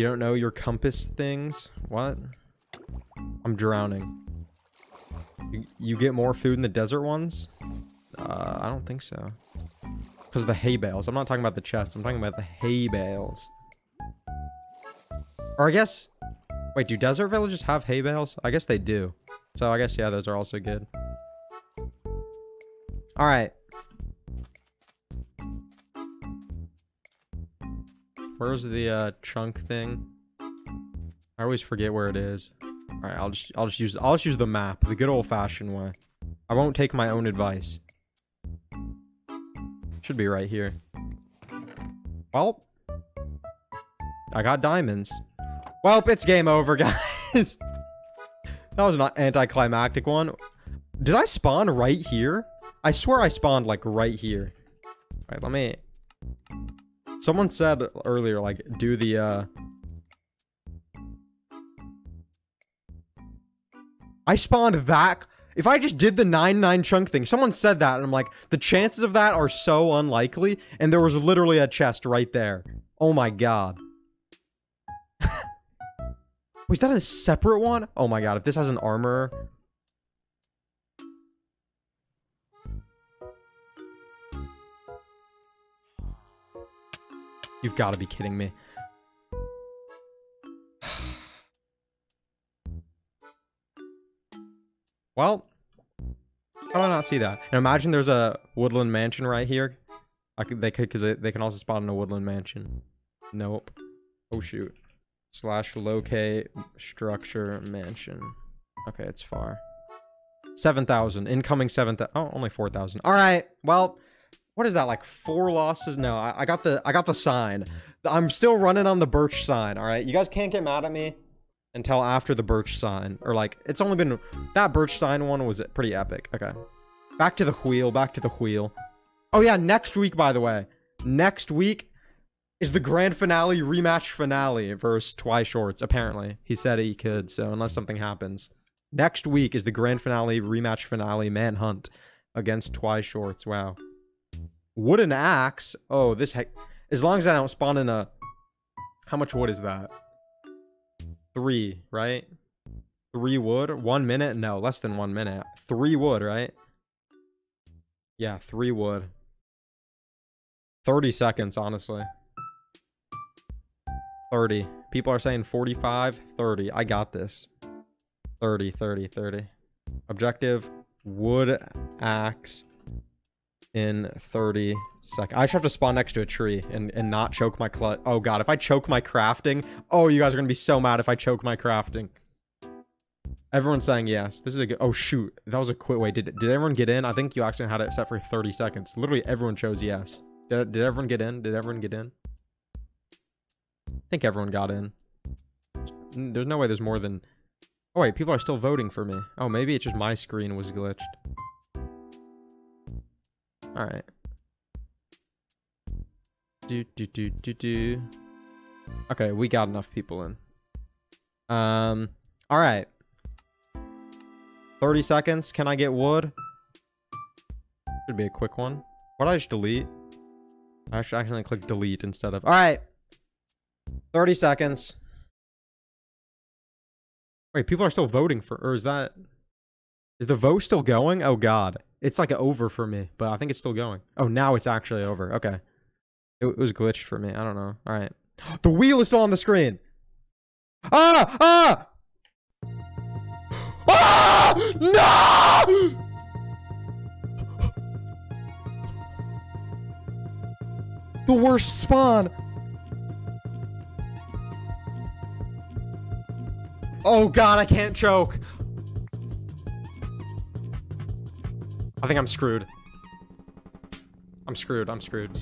don't know your compass things? What? I'm drowning. You get more food in the desert ones? I don't think so. Because of the hay bales. I'm not talking about the chest. I'm talking about the hay bales. Or I guess... Wait, do desert villages have hay bales? I guess they do. So I guess, yeah, those are also good. Alright. Where's the chunk thing? I always forget where it is. Alright, I'll just use the map. The good old-fashioned way. I won't take my own advice. Should be right here. Well... I got diamonds. Well, it's game over, guys. That was an anticlimactic one. Did I spawn right here? I swear I spawned, like, right here. All right, let me... Someone said earlier, like, do the, I spawned that. If I just did the 9-9 chunk thing, someone said that, and I'm like, the chances of that are so unlikely, and there was literally a chest right there. Oh my god. Was that a separate one? Oh my god, if this has an armor... You've got to be kidding me. Well, how did I not see that? And imagine there's a woodland mansion right here. They can also spawn in a woodland mansion. Nope. Oh shoot. Slash locate structure mansion. Okay, it's far. 7,000. Incoming 7,000. Oh, only 4,000. All right. Well, what is that? Like 4 losses? No, I got the sign. I'm still running on the birch sign. All right, you guys can't get mad at me until after the birch sign, or like it's only been that birch sign one was pretty epic. Okay, back to the wheel, back to the wheel. Oh yeah, next week, by the way, next week is the grand finale, rematch finale versus TWICE Shorts. Apparently he said he could, so unless something happens, next week is the grand finale, rematch finale, manhunt against TWICE Shorts. Wow, wooden axe. Oh, this heck, as long as I don't spawn in a, how much wood is that? 3, right? 3 wood? 1 minute? No, less than 1 minute. 3 wood, right? Yeah, 3 wood. 30 seconds, honestly. 30. People are saying 45, 30. I got this. 30, 30, 30. Objective, wood axe in 30 seconds. I just have to spawn next to a tree and not choke my clutch. Oh god, if I choke my crafting, oh, you guys are gonna be so mad if I choke my crafting. Everyone's saying yes. This is a good, oh shoot, that was a quick way. Did everyone get in? I think you actually had it set for 30 seconds. Literally everyone chose yes. Did everyone get in? Did everyone get in? I think everyone got in. There's no way there's more than, oh wait, people are still voting for me. Oh, maybe it's just my screen was glitched. All right. Do. Okay, we got enough people in. All right. 30 seconds. Can I get wood? Should be a quick one. Why did I just delete? I should actually click delete instead of. All right. 30 seconds. Wait, people are still voting for, or is that? Is the vote still going? Oh god. It's like over for me, but I think it's still going. Oh, now it's actually over. Okay. It was glitched for me. I don't know. All right. The wheel is still on the screen. Ah! Ah! Ah! No! The worst spawn. Oh god, I can't choke. I think I'm screwed. I'm screwed. I'm screwed.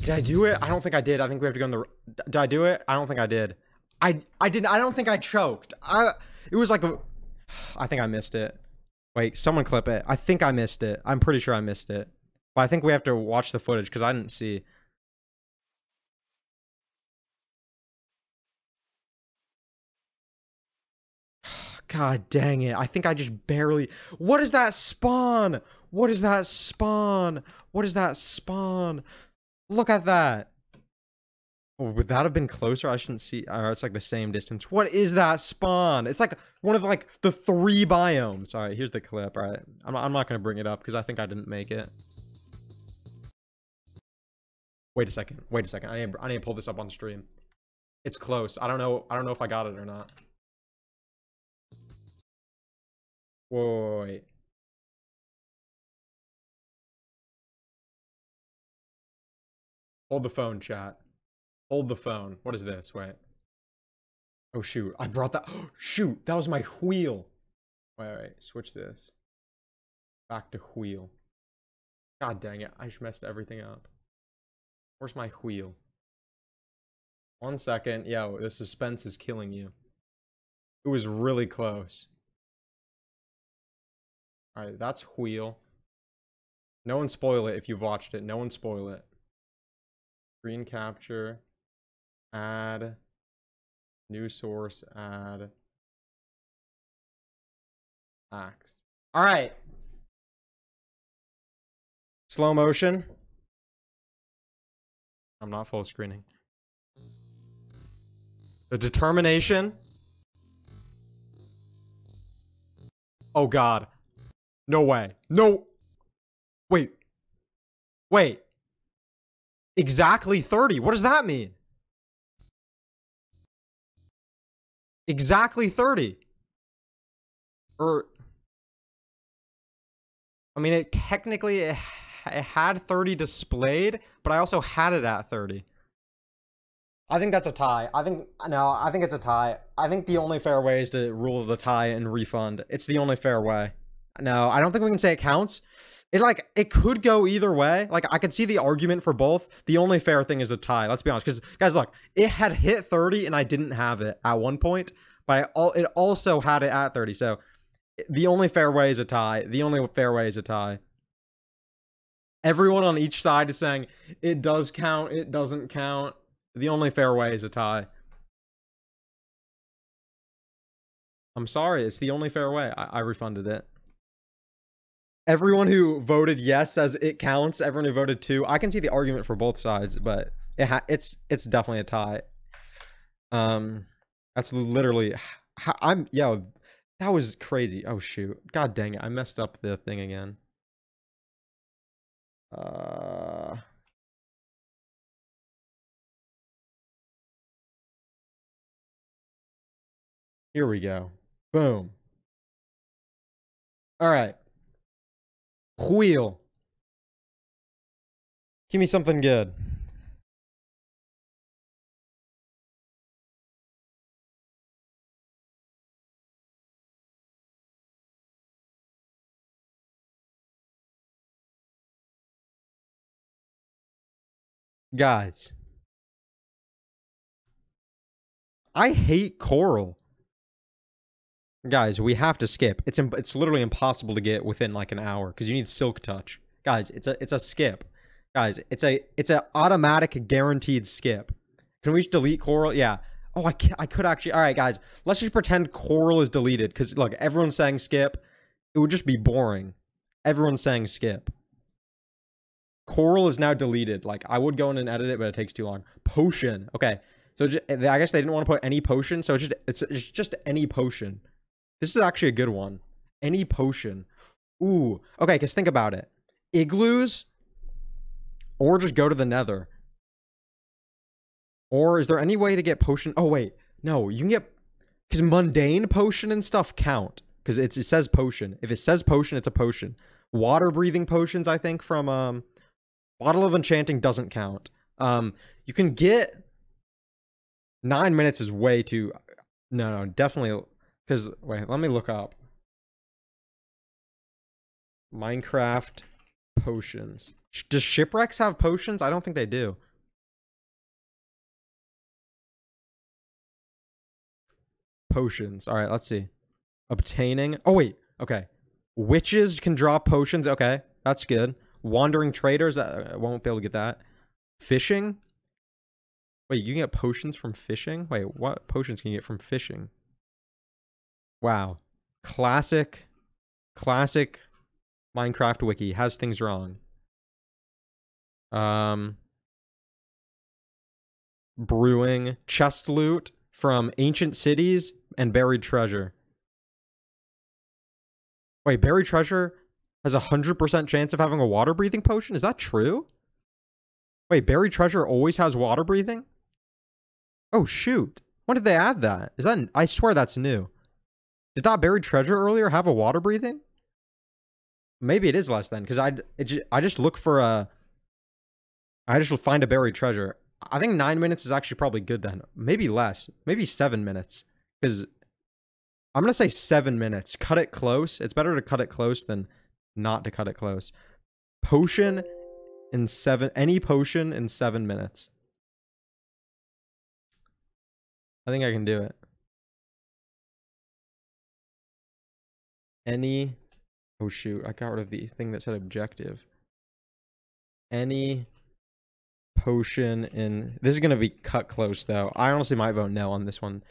Did I do it? I don't think I did. I think we have to go in the... Did I do it? I don't think I did. I didn't... I don't think I choked. It was like a... I think I missed it. Wait, someone clip it. I think I missed it. I'm pretty sure I missed it. But I think we have to watch the footage because I didn't see... God dang it. I think I just barely... What is that spawn? What is that spawn? What is that spawn? Look at that. Oh, would that have been closer? I shouldn't see... Oh, it's like the same distance. What is that spawn? It's like one of like the 3 biomes. All right, here's the clip. All right, I'm not going to bring it up because I think I didn't make it. Wait a second. Wait a second. I need to pull this up on stream. It's close. I don't know if I got it or not. Whoa, wait. Hold the phone, chat. Hold the phone. What is this? Wait. Oh, shoot. I brought that. Oh, shoot. That was my wheel. Wait, wait. Switch this. Back to wheel. God dang it. I just messed everything up. Where's my wheel? 1 second. Yo, the suspense is killing you. It was really close. All right, that's wheel. No one spoil it if you've watched it. No one spoil it. screen capture, add, new source, add, axe. All right. Slow motion. I'm not full screening. The determination. Oh God. No way. No. Wait. Wait. Exactly 30. What does that mean? Exactly 30. Or, I mean, it technically it had 30 displayed, but I also had it at 30. I think that's a tie. I think it's a tie. I think the only fair way is to rule the tie and refund. It's the only fair way. No, I don't think we can say it counts. It could go either way. Like, I could see the argument for both. The only fair thing is a tie. Let's be honest. Because, guys, look, it had hit 30 and I didn't have it at one point, but it also had it at 30. So the only fair way is a tie. The only fair way is a tie. Everyone on each side is saying, it does count, it doesn't count. The only fair way is a tie. I'm sorry, it's the only fair way. I refunded it. Everyone who voted yes says it counts. Everyone who voted two. I can see the argument for both sides, but it's definitely a tie. That's literally... yo, that was crazy. Oh, shoot. God dang it. I messed up the thing again. Here we go. Boom. All right. Wheel. Give me something good. Guys. I hate coral. Guys, we have to skip. It's literally impossible to get within like an hour because you need silk touch. Guys, it's a skip. Guys, it's a automatic guaranteed skip. Can we just delete coral? Yeah. Oh, I could actually. All right, guys, let's just pretend coral is deleted because look, everyone's saying skip. It would just be boring. Everyone's saying skip. Coral is now deleted. Like I would go in and edit it, but it takes too long. Potion. Okay, so just, I guess they didn't want to put any potion, so it's just any potion. This is actually a good one. Any potion. Ooh. Okay, because think about it. Igloos? Or just go to the nether. Or is there any way to get potion? Oh, wait. No, you can get... Because mundane potion and stuff count. Because it says potion. If it says potion, it's a potion. Water-breathing potions, I think, from... Bottle of Enchanting doesn't count. You can get... 9 minutes is way too... No, definitely... Because, wait, let me look up. Minecraft potions. Does shipwrecks have potions? I don't think they do. Potions. All right, let's see. Obtaining. Oh, wait. Okay. Witches can draw potions. Okay, that's good. Wandering traders. I won't be able to get that. Fishing. Wait, you can get potions from fishing? Wait, what potions can you get from fishing? Wow. Classic Minecraft wiki has things wrong. Brewing, chest loot from ancient cities and buried treasure. Wait, buried treasure has a 100% chance of having a water breathing potion? Is that true? Wait, buried treasure always has water breathing? Oh shoot. When did they add that? Is that, I swear that's new. Did that buried treasure earlier have a water breathing? Maybe it is less than, because I just look for a... I just will find a buried treasure. I think 9 minutes is actually probably good then. Maybe less. Maybe 7 minutes. Because I'm going to say 7 minutes. Cut it close. It's better to cut it close than not to cut it close. Potion in seven... Any potion in 7 minutes. I think I can do it. Any, oh shoot, I got rid of the thing that said objective. Any potion, and this is going to be cut close, though. I honestly might vote no on this one,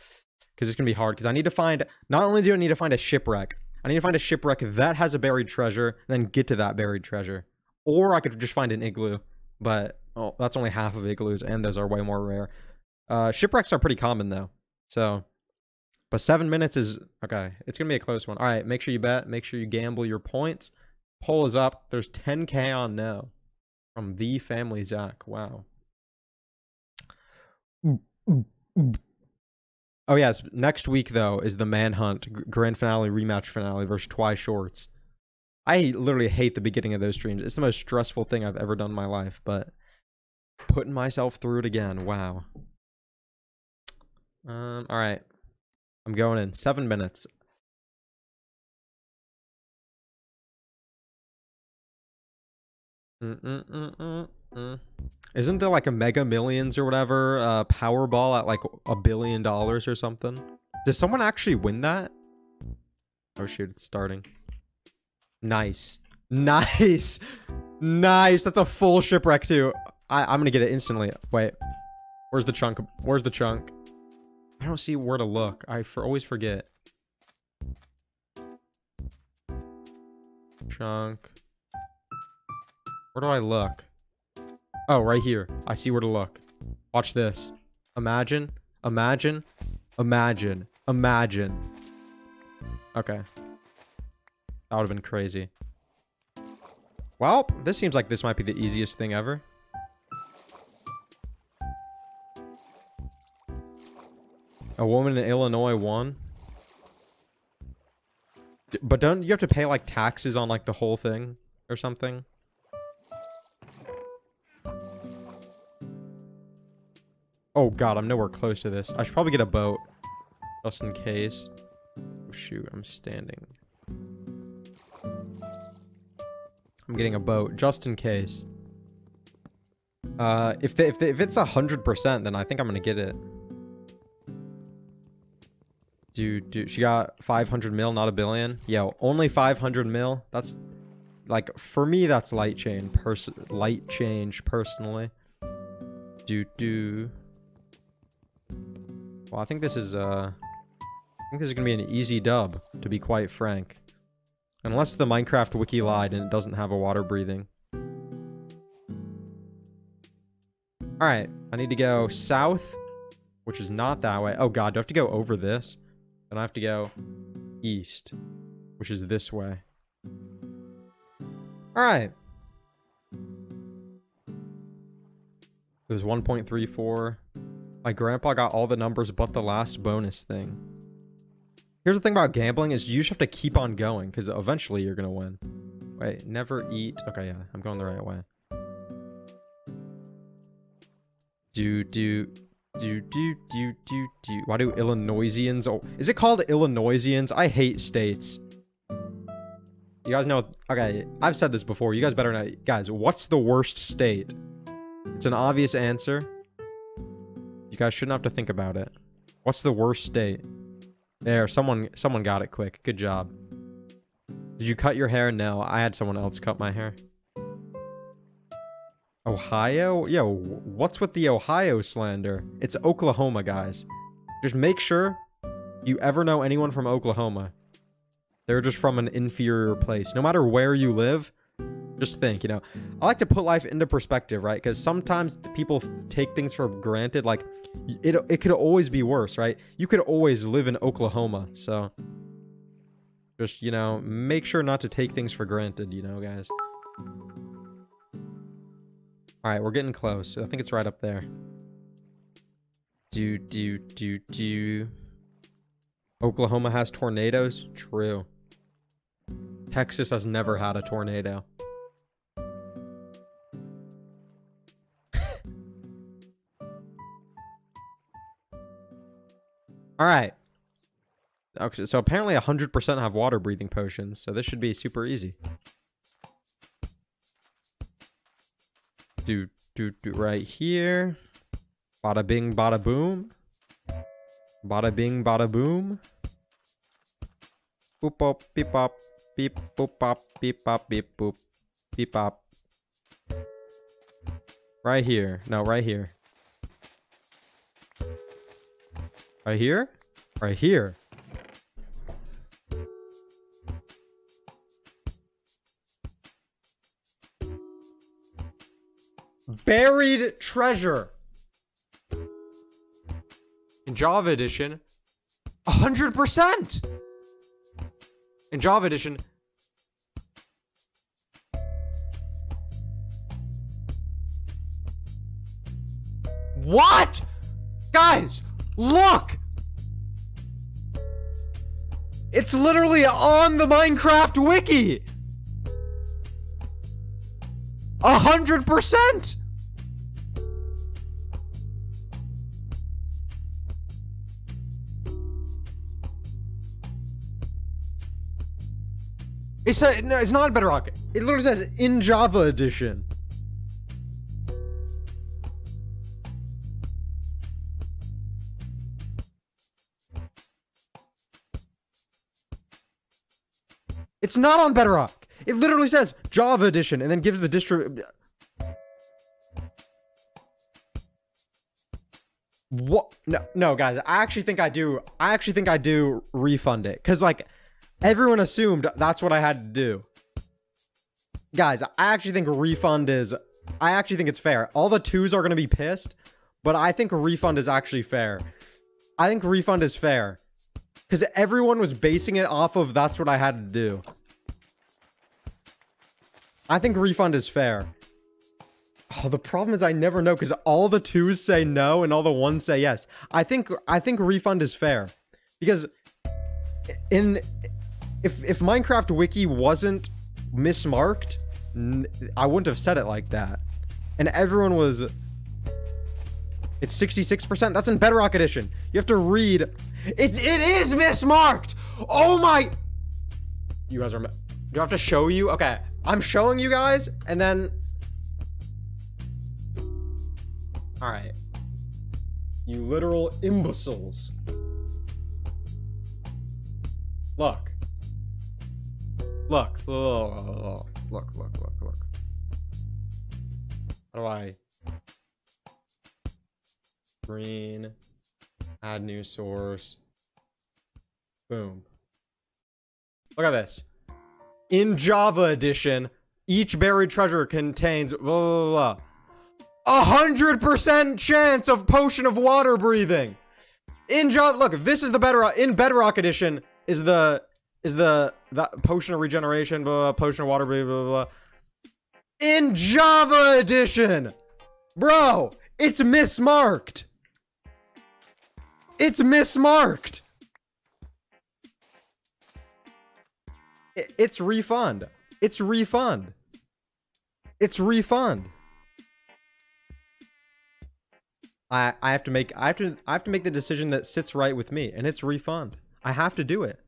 because it's going to be hard, because I need to find, not only do I need to find a shipwreck, I need to find a shipwreck that has a buried treasure, and then get to that buried treasure. Or I could just find an igloo, but, oh, that's only half of igloos, and those are way more rare. Shipwrecks are pretty common, though, so... But 7 minutes is... Okay, it's going to be a close one. All right, make sure you bet. Make sure you gamble your points. Poll is up. There's 10K on no from the family Zach. Wow. Oh, yes. Next week, though, is the Manhunt Grand Finale, Rematch Finale versus TWICE Shorts. I literally hate the beginning of those streams. It's the most stressful thing I've ever done in my life, but putting myself through it again. Wow. All right. I'm going in 7 minutes. Isn't there like a Mega Millions or whatever Powerball at like $1 billion or something? Does someone actually win that? Oh shoot, it's starting. Nice. Nice. Nice. That's a full shipwreck too. I'm gonna get it instantly. Wait. Where's the chunk? Where's the chunk? I don't see where to look. I always forget. Chunk. Where do I look? Oh, right here. I see where to look. Watch this. Imagine. Imagine. Imagine. Imagine. Okay. That would have been crazy. Well, this seems like this might be the easiest thing ever. A woman in Illinois won. But don't you have to pay, like, taxes on, like, the whole thing or something? Oh, God, I'm nowhere close to this. I should probably get a boat. Just in case. Oh, shoot, I'm standing. I'm getting a boat. Just in case. If it's 100%, then I think I'm gonna get it. Dude, she got 500 mil, not a billion. Yo, only 500 mil. That's like, for me, that's light change personally. Well, I think this is gonna be an easy dub, to be quite frank. Unless the Minecraft wiki lied and it doesn't have a water breathing. All right, I need to go south, which is not that way. Oh God, do I have to go over this? And I have to go east, which is this way. All right. It was 1.34. My grandpa got all the numbers but the last bonus thing. Here's the thing about gambling is you just have to keep on going because eventually you're going to win. Wait, never eat. Okay, yeah, I'm going the right way. Why do Illinoisians? Oh, is it called Illinoisians? I hate states. You guys know. Okay, I've said this before. You guys better know. Guys, what's the worst state? It's an obvious answer. You guys shouldn't have to think about it. What's the worst state? There, someone got it quick. Good job. Did you cut your hair? No, I had someone else cut my hair. Ohio? Yo, what's with the Ohio slander? It's Oklahoma, guys. Just make sure you ever know anyone from Oklahoma. They're just from an inferior place. No matter where you live, just think, you know. I like to put life into perspective, right? Because sometimes people take things for granted. Like, it could always be worse, right? You could always live in Oklahoma, so... Just, you know, make sure not to take things for granted, you know, guys. All right, we're getting close. I think it's right up there. Oklahoma has tornadoes? True. Texas has never had a tornado. All right. Okay, so apparently 100% have water breathing potions, so this should be super easy. Right here. Bada bing, bada boom. Bada bing, bada boom. Boop, boop, beep, bop, beep, boop, bop, beep, bop, beep, boop, beep, bop. Right here. No, right here. Right here? Right here. Buried treasure. In Java edition, 100%. In Java edition, what? Guys, look! It's literally on the Minecraft wiki. 100%. It's a, no, it's not Bedrock. It literally says in Java edition. It's not on Bedrock. It literally says Java edition and then gives the distro. What? No, guys. I actually think I do. I actually think I do refund it because like. Everyone assumed that's what I had to do. Guys, I actually think a refund is... I actually think it's fair. All the twos are going to be pissed, but I think a refund is actually fair. I think refund is fair. Because everyone was basing it off of that's what I had to do. I think refund is fair. Oh, the problem is I never know because all the twos say no and all the ones say yes. I think refund is fair. Because in... If Minecraft wiki wasn't mismarked, I wouldn't have said it like that. And everyone was... It's 66%. That's in Bedrock edition. You have to read... It is mismarked! Oh my... You guys are... Do I have to show you? Okay. I'm showing you guys, and then... Alright. You literal imbeciles. Look. Look. How do I? Green. Add new source. Boom. Look at this. In Java edition, each buried treasure contains blah, blah, blah. 100% chance of potion of water breathing. In Java, look, this is the Bedrock. In Bedrock edition is the... that potion of regeneration, blah, blah, potion of water, blah, blah, blah. In Java edition, bro, it's mismarked. It's mismarked. It's refund. It's refund. It's refund. I have to make the decision that sits right with me, and it's refund. I have to do it.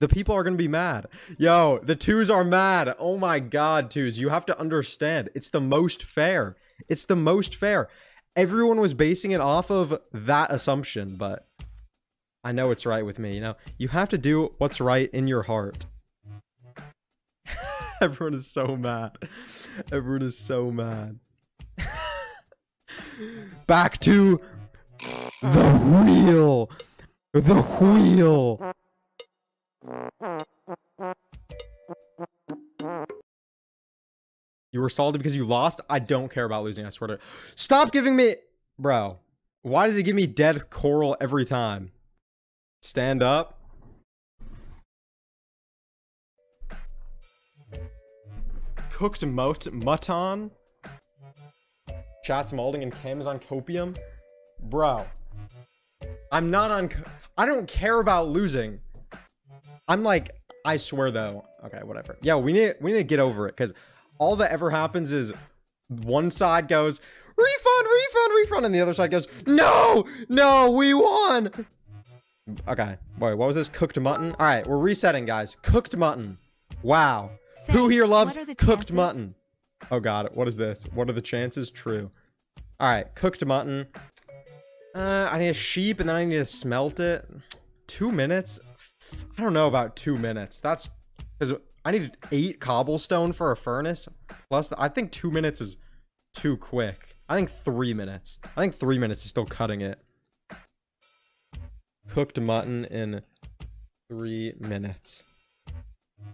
The people are going to be mad. Yo, the twos are mad. Oh my God, twos. You have to understand. It's the most fair. It's the most fair. Everyone was basing it off of that assumption, but I know it's right with me. You know, you have to do what's right in your heart. Everyone is so mad. Everyone is so mad. Back to the wheel. The wheel. You were salty because you lost? I don't care about losing, I swear to... Stop giving me... Bro, why does it give me dead coral every time? Stand up. Cooked mutton. Chat's molding and Cam is on copium. Bro. I'm not on... I don't care about losing. I'm like, I swear though. Okay, whatever. Yeah, we need to get over it because all that ever happens is one side goes refund, and the other side goes no, we won. Okay, boy, what was this cooked mutton? All right, we're resetting, guys. Cooked mutton. Wow, who here loves cooked mutton? Oh God, what is this? What are the chances? True. All right, cooked mutton. I need a sheep, and then I need to smelt it. 2 minutes. I don't know about 2 minutes. That's because I needed 8 cobblestone for a furnace. Plus, I think 2 minutes is too quick. I think 3 minutes. I think 3 minutes is still cutting it. Cooked mutton in 3 minutes.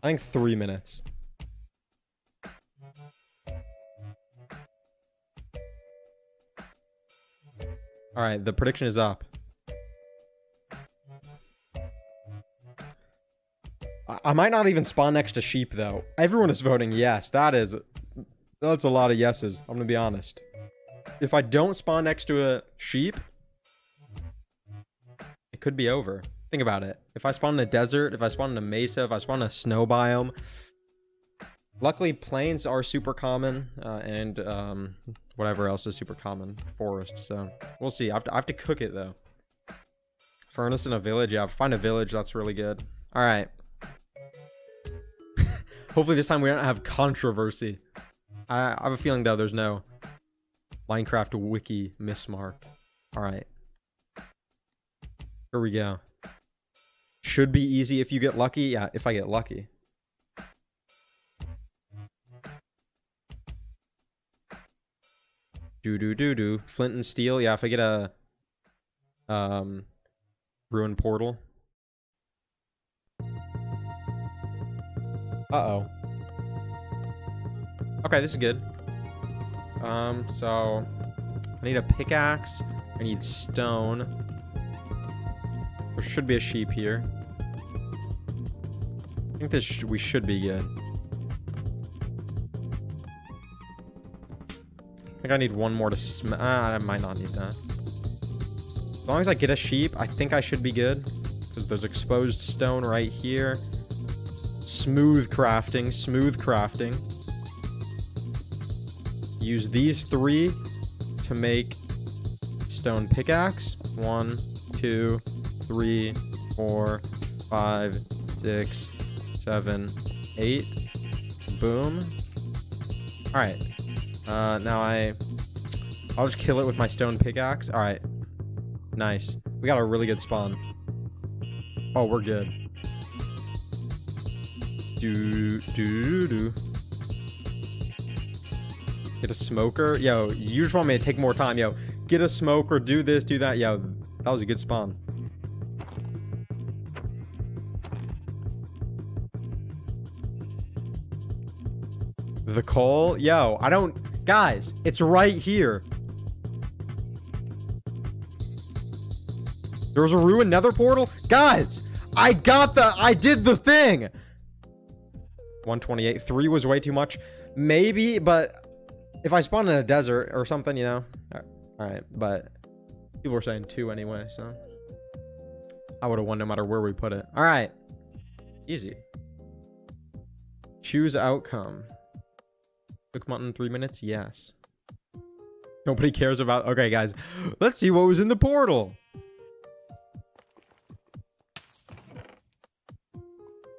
I think 3 minutes. All right, the prediction is up. I might not even spawn next to sheep, though. Everyone is voting yes. That's a lot of yeses. I'm gonna be honest. If I don't spawn next to a sheep, it could be over. Think about it. If I spawn in a desert, if I spawn in a mesa, if I spawn in a snow biome. Luckily, plains are super common, and whatever else is super common. Forest, so we'll see. I have to cook it, though. Furnace in a village. Yeah, find a village. That's really good. All right. Hopefully this time we don't have controversy. I have a feeling, though, there's no Minecraft wiki mismark. All right. Here we go. Should be easy if you get lucky. Yeah, if I get lucky. Do-do-do-do. Flint and steel. Yeah, if I get a... ruined portal. Uh-oh. Okay, this is good. So... I need a pickaxe. I need stone. There should be a sheep here. I think we should be good. I think I need one more to I might not need that. As long as I get a sheep, I think I should be good. Because there's exposed stone right here. Smooth crafting, smooth crafting. Use these three to make stone pickaxe. 1, 2, 3, 4, 5, 6, 7, 8. Boom. All right. Now I'll just kill it with my stone pickaxe. All right. Nice. We got a really good spawn. Oh, we're good. Do. Get a smoker. Yo, you just want me to take more time. Yo, get a smoker. Do this, do that. Yo, that was a good spawn. The coal. Yo, I don't... Guys, it's right here. There was a ruined nether portal. Guys, I did the thing. 128. 3 was way too much. Maybe, but if I spawn in a desert or something, you know. Alright, but people were saying 2 anyway, so. I would have won no matter where we put it. Alright. Easy. Choose outcome. Cook mutton 3 minutes? Yes. Nobody cares about... Okay, guys. Let's see what was in the portal.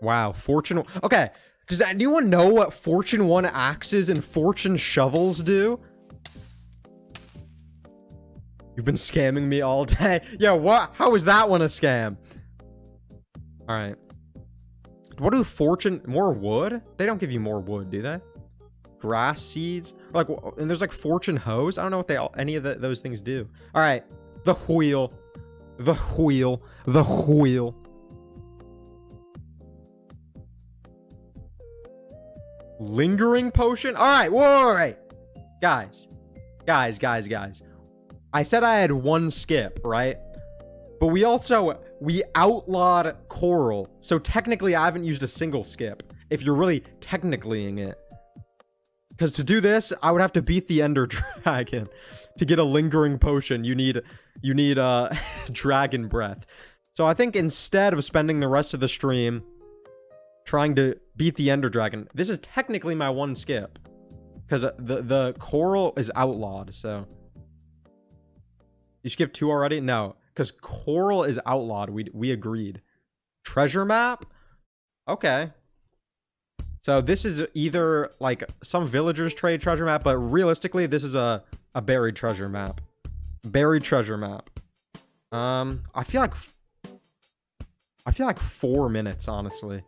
Wow. Fortune... Okay. Does anyone know what Fortune 1 axes and Fortune shovels do? You've been scamming me all day. Yeah, what? How is that one a scam? Alright. What do Fortune... More wood? They don't give you more wood, do they? Grass seeds, like, and there's like fortune hoes. I don't know what any of those things do. All right, the wheel. Lingering potion. All right, whoa, all right, guys. I said I had one skip, right? But we outlawed coral, so technically I haven't used a single skip. If you're really technically-ing it. Because to do this, I would have to beat the Ender Dragon. To get a lingering potion, you need dragon breath. So I think instead of spending the rest of the stream trying to beat the Ender Dragon, this is technically my one skip. Because the coral is outlawed, so. You skipped 2 already? No, because coral is outlawed. We agreed. Treasure map? Okay. So this is either, like, some villagers trade treasure map, but realistically, this is a buried treasure map. Buried treasure map. I feel like 4 minutes, honestly.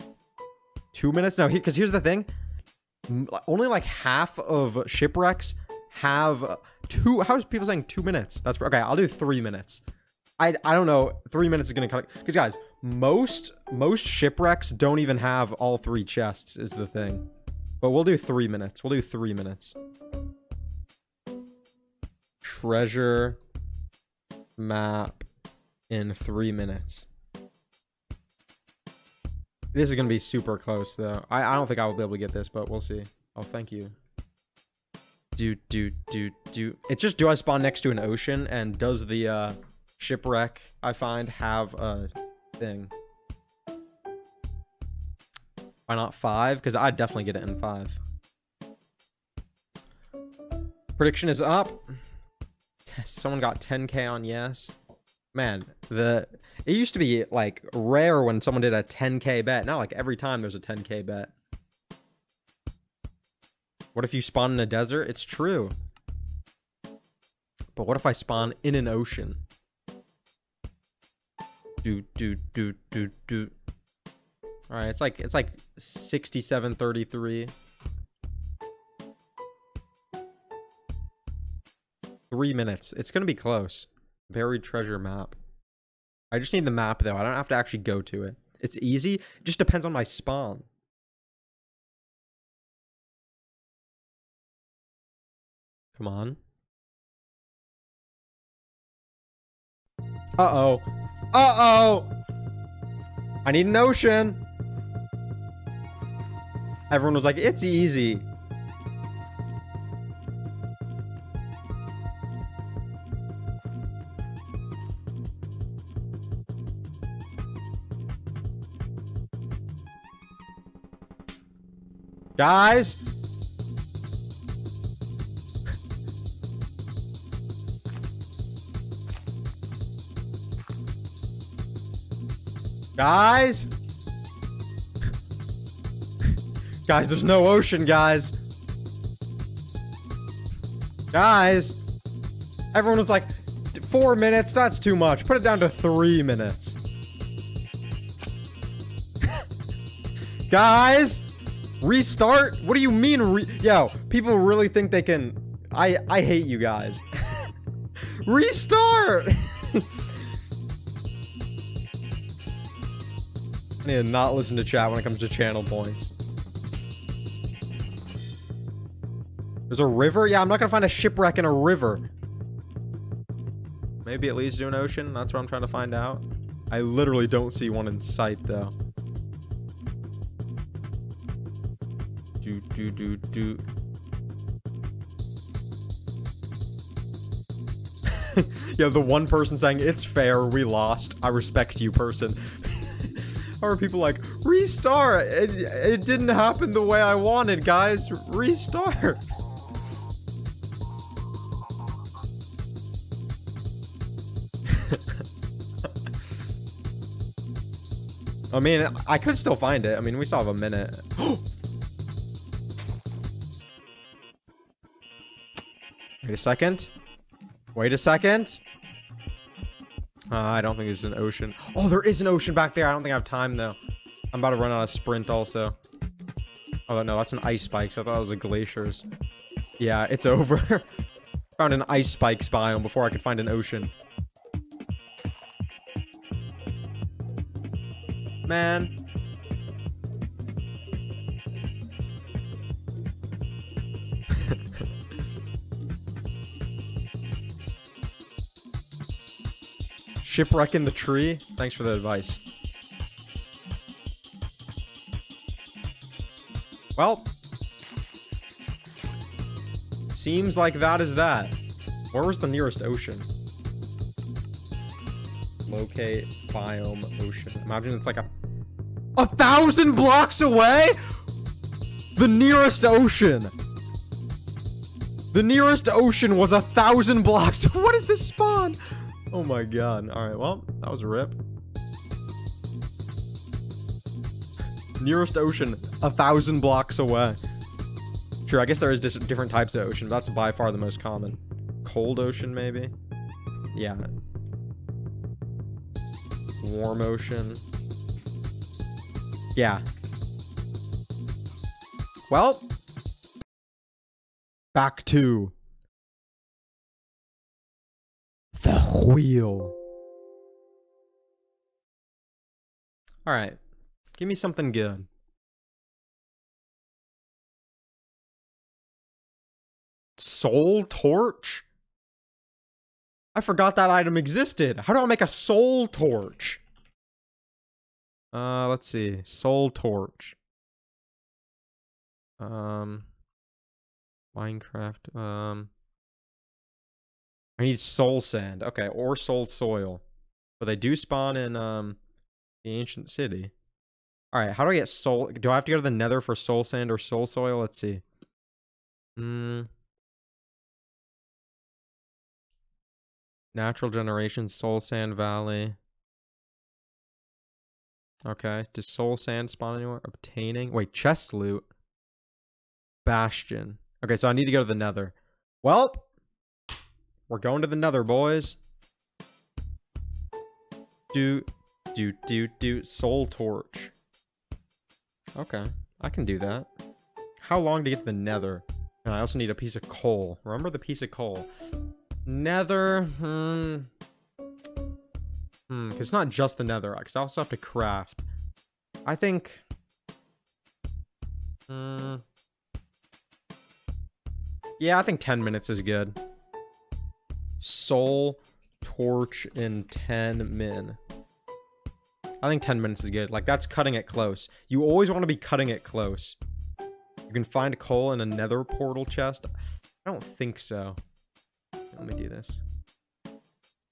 2 minutes? No, because here's the thing. Only, like, half of shipwrecks have How is people saying 2 minutes? That's okay. I'll do 3 minutes. I don't know. 3 minutes is gonna cut it. Because guys, most shipwrecks don't even have all 3 chests is the thing. But we'll do 3 minutes. We'll do 3 minutes. Treasure map in 3 minutes. This is gonna be super close though. I don't think I will be able to get this, but we'll see. Oh, thank you. Do. It's just, do I spawn next to an ocean, and does the shipwreck I find have a thing? Why not 5? Because I'd definitely get it in 5. Prediction is up. Someone got 10K on yes. Man, it used to be like rare when someone did a 10K bet. Now like every time there's a 10K bet. What if you spawn in a desert? It's true. But what if I spawn in an ocean? Do. All right, it's like 67:33. 3 minutes. It's gonna be close. Buried treasure map. I just need the map though. I don't have to actually go to it. It's easy. It just depends on my spawn. Come on. Uh-oh. Uh-oh! I need an ocean! Everyone was like, it's easy. Guys! Guys! Guys, there's no ocean, guys. Guys! Everyone was like, 4 minutes, that's too much. Put it down to 3 minutes. Guys! Restart? What do you mean yo, people really think they can... I hate you guys. Restart! I need to not listen to chat when it comes to channel points. There's a river? Yeah, I'm not gonna find a shipwreck in a river. Maybe it leads to an ocean? That's what I'm trying to find out. I literally don't see one in sight, though. Do. Yeah, the one person saying, it's fair, we lost, I respect you person. Or people like, restart! It didn't happen the way I wanted, guys! Restart! I mean, I could still find it. I mean, we still have a minute. Wait a second. Wait a second. I don't think there's an ocean. Oh, there is an ocean back there. I don't think I have time, though. I'm about to run out of sprint also. Oh, no, that's an ice spike, so I thought it was a glaciers. Yeah, it's over. Found an ice spikes biome before I could find an ocean. Man. Shipwreck in the tree. Thanks for the advice. Well, seems like that is that. Where was the nearest ocean? Locate biome ocean. Imagine it's like a 1,000 blocks away. The nearest ocean. The nearest ocean was 1,000 blocks. What is this spawn? Oh my god. Alright, well, that was a rip. Nearest ocean, 1,000 blocks away. Sure, I guess there is different types of ocean. But that's by far the most common. Cold ocean, maybe? Yeah. Warm ocean. Yeah. Well. Back to wheel. Alright. Give me something good. Soul torch? I forgot that item existed. How do I make a soul torch? Let's see. Soul torch. Minecraft. I need soul sand. Okay, or soul soil. But they do spawn in, the ancient city. Alright, how do I get soul? Do I have to go to the nether for soul sand or soul soil? Let's see. Natural generation, soul sand valley. Okay, does soul sand spawn anywhere? Obtaining. Wait, chest loot. Bastion. Okay, so I need to go to the nether. Welp, we're going to the nether, boys. Do soul torch. Okay, I can do that. How long to get to the nether? And I also need a piece of coal. Remember the piece of coal. Nether. Cause it's not just the nether, because I also have to craft. I think. Yeah, I think 10 minutes is good. Soul torch in 10 min. I think 10 minutes is good. Like, that's cutting it close. You always want to be cutting it close. You can find coal in a nether portal chest. I don't think so. Let me do this.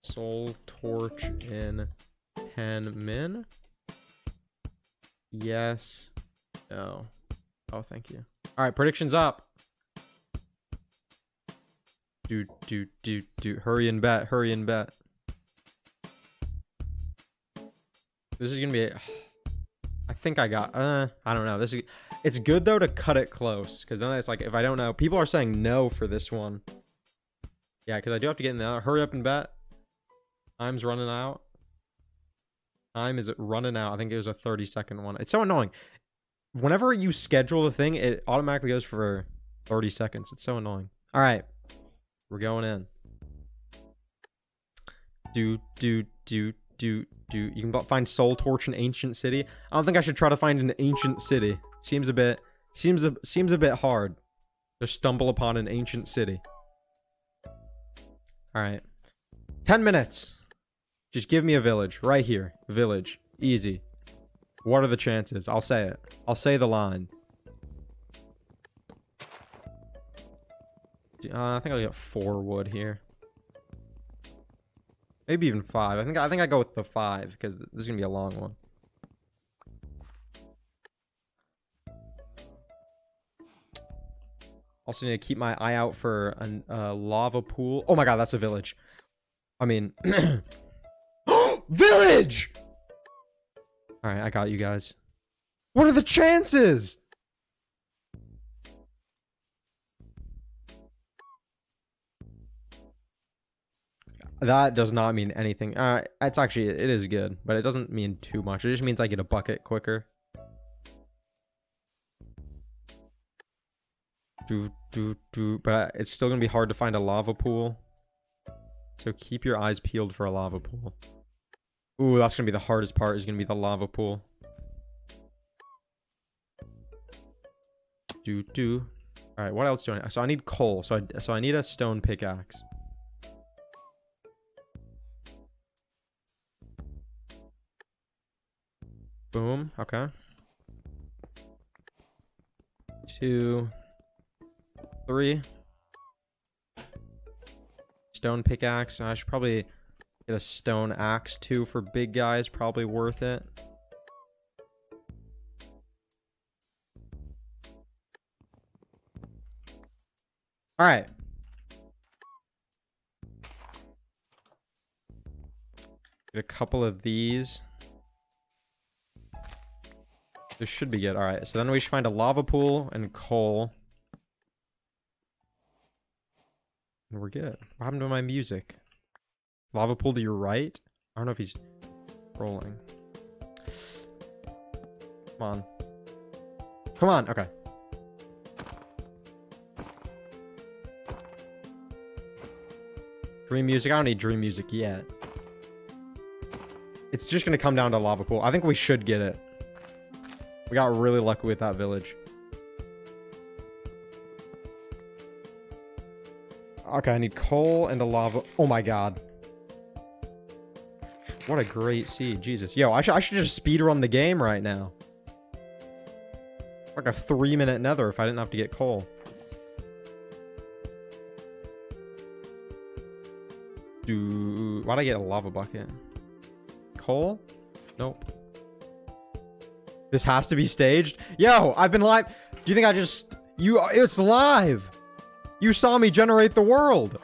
Soul torch in 10 min. Yes. No. Oh, thank you. All right, predictions up. Hurry and bet, hurry and bet. This is gonna be a, I think I got, I don't know. This is, it's good though to cut it close, because then it's like, if I don't know, people are saying no for this one. Yeah, because I do have to get in the, hurry up and bet. Time's running out. Time is running out. I think it was a 30-second one. It's so annoying. Whenever you schedule the thing, it automatically goes for 30 seconds. It's so annoying. All right. We're going in. You can find soul torch in ancient city. I don't think I should try to find an ancient city. Seems a bit hard to stumble upon an ancient city. All right, 10 minutes. Just give me a village right here. Village, easy. What are the chances? I'll say it. I'll say the line. I think I'll get 4 wood here. Maybe even 5. I think I go with the 5 because this is gonna be a long one. Also need to keep my eye out for a lava pool. Oh my god, that's a village. I mean, village. All right, I got you guys. What are the chances? That does not mean anything. It's actually, it is good, but it doesn't mean too much. It just means I get a bucket quicker. But it's still gonna be hard to find a lava pool. So keep your eyes peeled for a lava pool. Ooh, that's gonna be the hardest part, is gonna be the lava pool. All right, what else do I need? So I need coal. So I need a stone pickaxe. Boom. Okay. 2, 3. Stone pickaxe. I should probably get a stone axe too for big guys. Probably worth it. All right. Get a couple of these. This should be good. All right, so then we should find a lava pool and coal. And we're good. What happened to my music? Lava pool to your right? I don't know if he's rolling. Come on. Come on. Okay. Dream music. I don't need dream music yet. It's just going to come down to lava pool. I think we should get it. We got really lucky with that village. Okay, I need coal and a lava. Oh my god. What a great seed. Jesus. Yo, I should just speedrun the game right now. Like a 3-minute nether if I didn't have to get coal. Dude, why'd I get a lava bucket? Coal? Nope. This has to be staged? Yo, I've been live. Do you think I just... It's live! You saw me generate the world!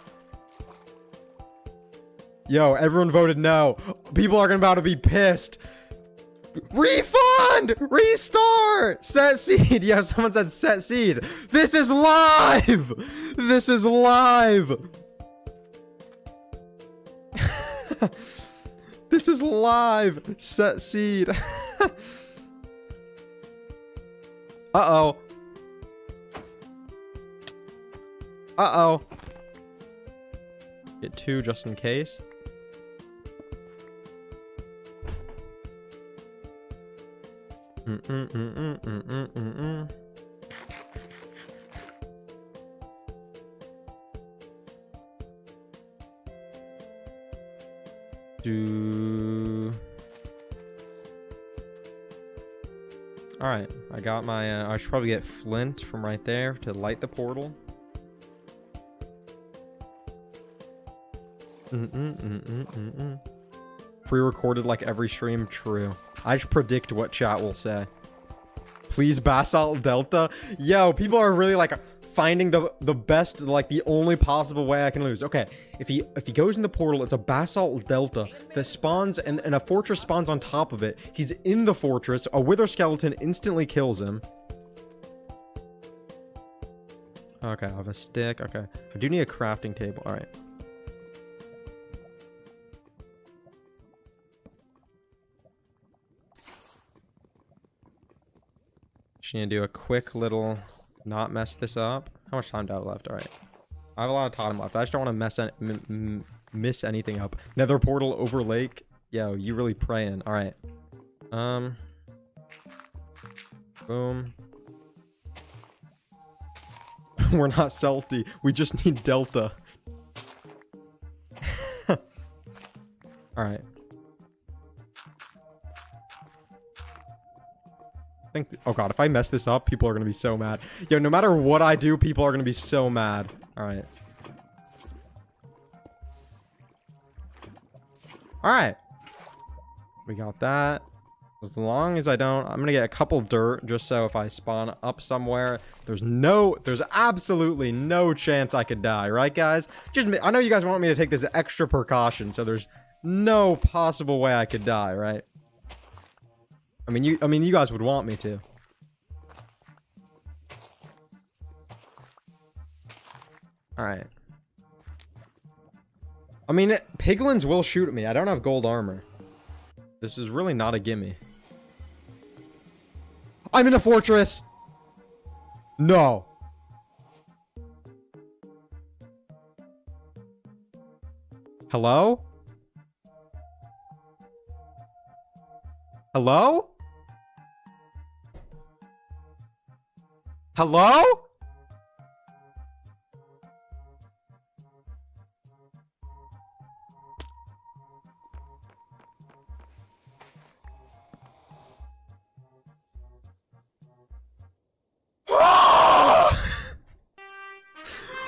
Yo, everyone voted no. People are about to be pissed. Refund! Restart! Set seed! Yo, someone said set seed. This is live! This is live! This is live! Set seed. Uh-oh. Uh-oh. Get 2 just in case. All right, I got my, I should probably get flint from right there to light the portal. Pre-recorded like every stream, true. I just predict what chat will say. Please basalt delta. Yo, people are really like finding the best, like the only possible way I can lose. Okay, if he goes in the portal, it's a basalt delta that spawns and a fortress spawns on top of it. He's in the fortress, a wither skeleton instantly kills him. Okay, I have a stick. Okay, I do need a crafting table. All right. Just need to do a quick little, not mess this up. How much time do I have left? All right. I have a lot of time left. I just don't want to miss anything up. Nether portal over lake. Yo, you really praying. All right. Boom. We're not salty. We just need delta. All right. Oh god, if I mess this up, people are gonna be so mad. Yo, no matter what I do, people are gonna be so mad. Alright. Alright. We got that. As long as I don't... I'm gonna get a couple dirt, just so if I spawn up somewhere, there's absolutely no chance I could die, right guys? Just, I know you guys want me to take this extra precaution, so there's no possible way I could die, right? I mean, you guys would want me to. All right. I mean, piglins will shoot at me. I don't have gold armor. This is really not a gimme. I'm in a fortress. No. Hello? Hello? Hello?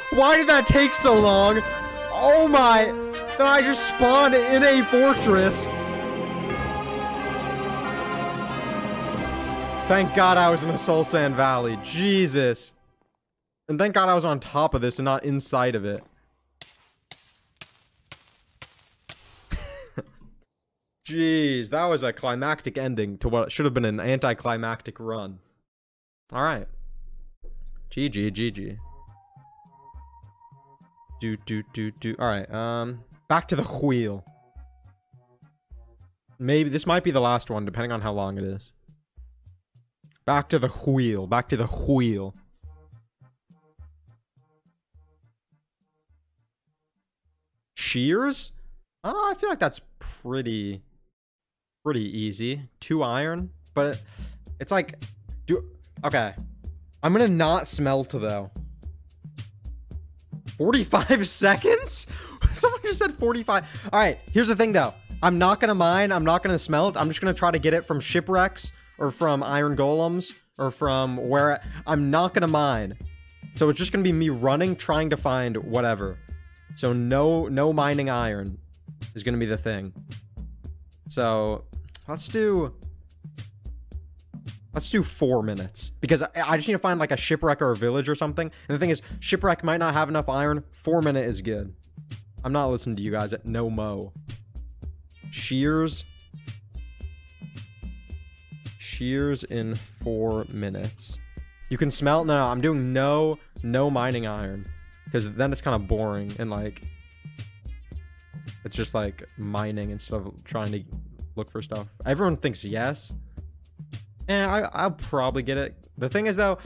Why did that take so long? Oh my, I just spawned in a fortress. Thank God I was in the Soul Sand Valley. Jesus. And thank God I was on top of this and not inside of it. Jeez, that was a climactic ending to what should have been an anticlimactic run. All right. GG, GG. All right, back to the wheel. Maybe this might be the last one, depending on how long it is. Back to the wheel. Back to the wheel. shears? I feel like that's pretty easy. 2 iron, but it's like, okay. I'm gonna not smelt though. 45 seconds? Someone just said 45. All right, here's the thing though. I'm not gonna mine, I'm not gonna smelt. I'm just gonna try to get it from shipwrecks or from iron golems or from where I'm not gonna mine. So it's just gonna be me running, trying to find whatever. So no mining iron is gonna be the thing. So let's do 4 minutes because I just need to find like a shipwreck or a village or something. And the thing is, shipwreck might not have enough iron. 4 minute is good. I'm not listening to you guys at no mo. Shears. Shears in 4 minutes. You can smelt? No, I'm doing no mining iron because then it's kind of boring and like, it's just like mining instead of trying to look for stuff. Everyone thinks yes. And I'll probably get it. The thing is though,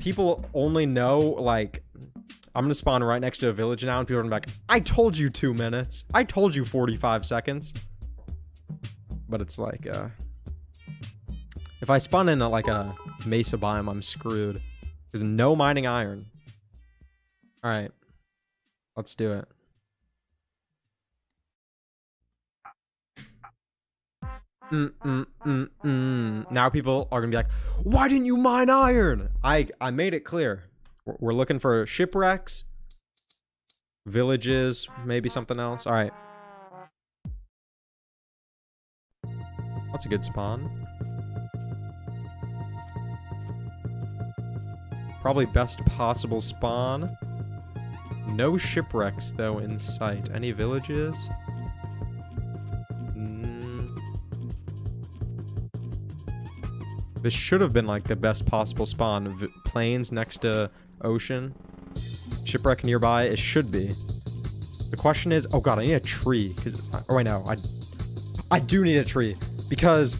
people only know like, I'm gonna spawn right next to a village now and people are gonna be like, I told you 2 minutes. I told you 45 seconds. But it's like, if I spawn in like a mesa biome, I'm screwed. There's no mining iron. All right, let's do it. Now people are gonna be like, why didn't you mine iron? I made it clear. We're looking for shipwrecks, villages, maybe something else. All right, that's a good spawn. Probably best possible spawn. No shipwrecks though in sight. Any villages? This should have been like the best possible spawn. Plains next to ocean. Shipwreck nearby. It should be. The question is, oh god, I need a tree. Oh, I know. I do need a tree because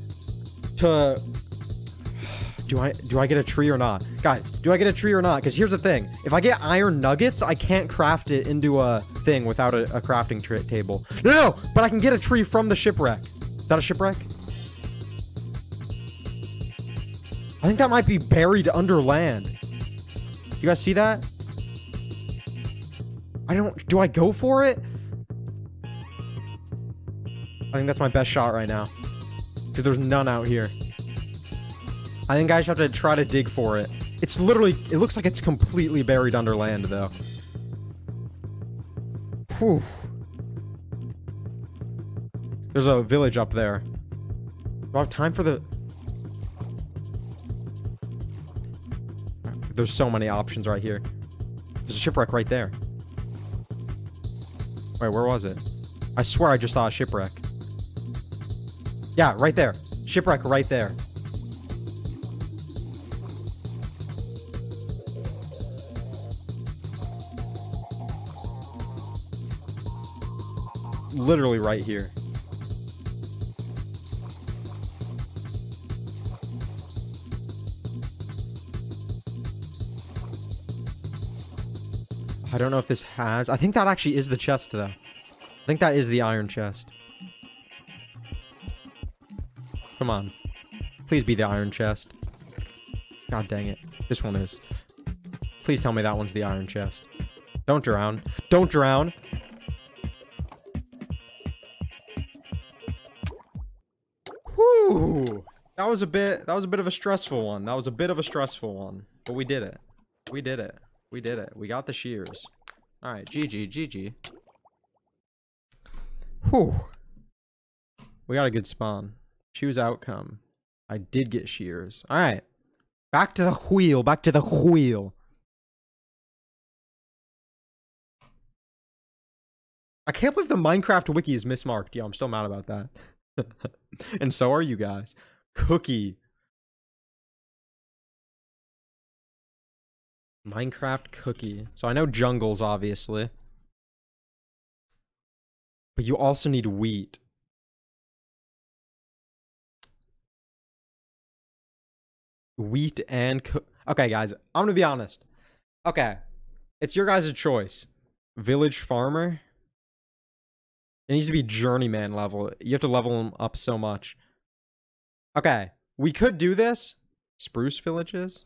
to do I get a tree or not, guys? Do I get a tree or not? Because here's the thing: if I get iron nuggets, I can't craft it into a thing without a crafting table. No, but I can get a tree from the shipwreck. Is that a shipwreck? I think that might be buried under land. You guys see that? I don't... Do I go for it? I think that's my best shot right now. Because there's none out here. I think I just have to try to dig for it. It's literally... It looks like it's completely buried under land, though. Whew. There's a village up there. Do I have time for the... There's so many options right here. There's a shipwreck right there. Wait, where was it? I swear I just saw a shipwreck. Yeah, right there. Shipwreck right there. Literally right here. I don't know if this has... I think that actually is the chest, though. I think that is the iron chest. Come on. Please be the iron chest. God dang it. This one is. Please tell me that one's the iron chest. Don't drown. Don't drown! Whew! That was a bit of a stressful one. That was a bit of a stressful one. But we did it. We did it. We did it. We got the shears. All right, GG, GG. Whew. We got a good spawn. Choose outcome. I did get shears. All right. Back to the wheel. Back to the wheel. I can't believe the Minecraft wiki is mismarked. Yo, I'm still mad about that. And so are you guys. Cookie. Minecraft cookie. So I know jungles, obviously. But you also need wheat. Wheat and okay, guys. I'm gonna be honest. Okay. It's your guys' choice. Village farmer. It needs to be journeyman level. You have to level them up so much. Okay, we could do this. Spruce villages.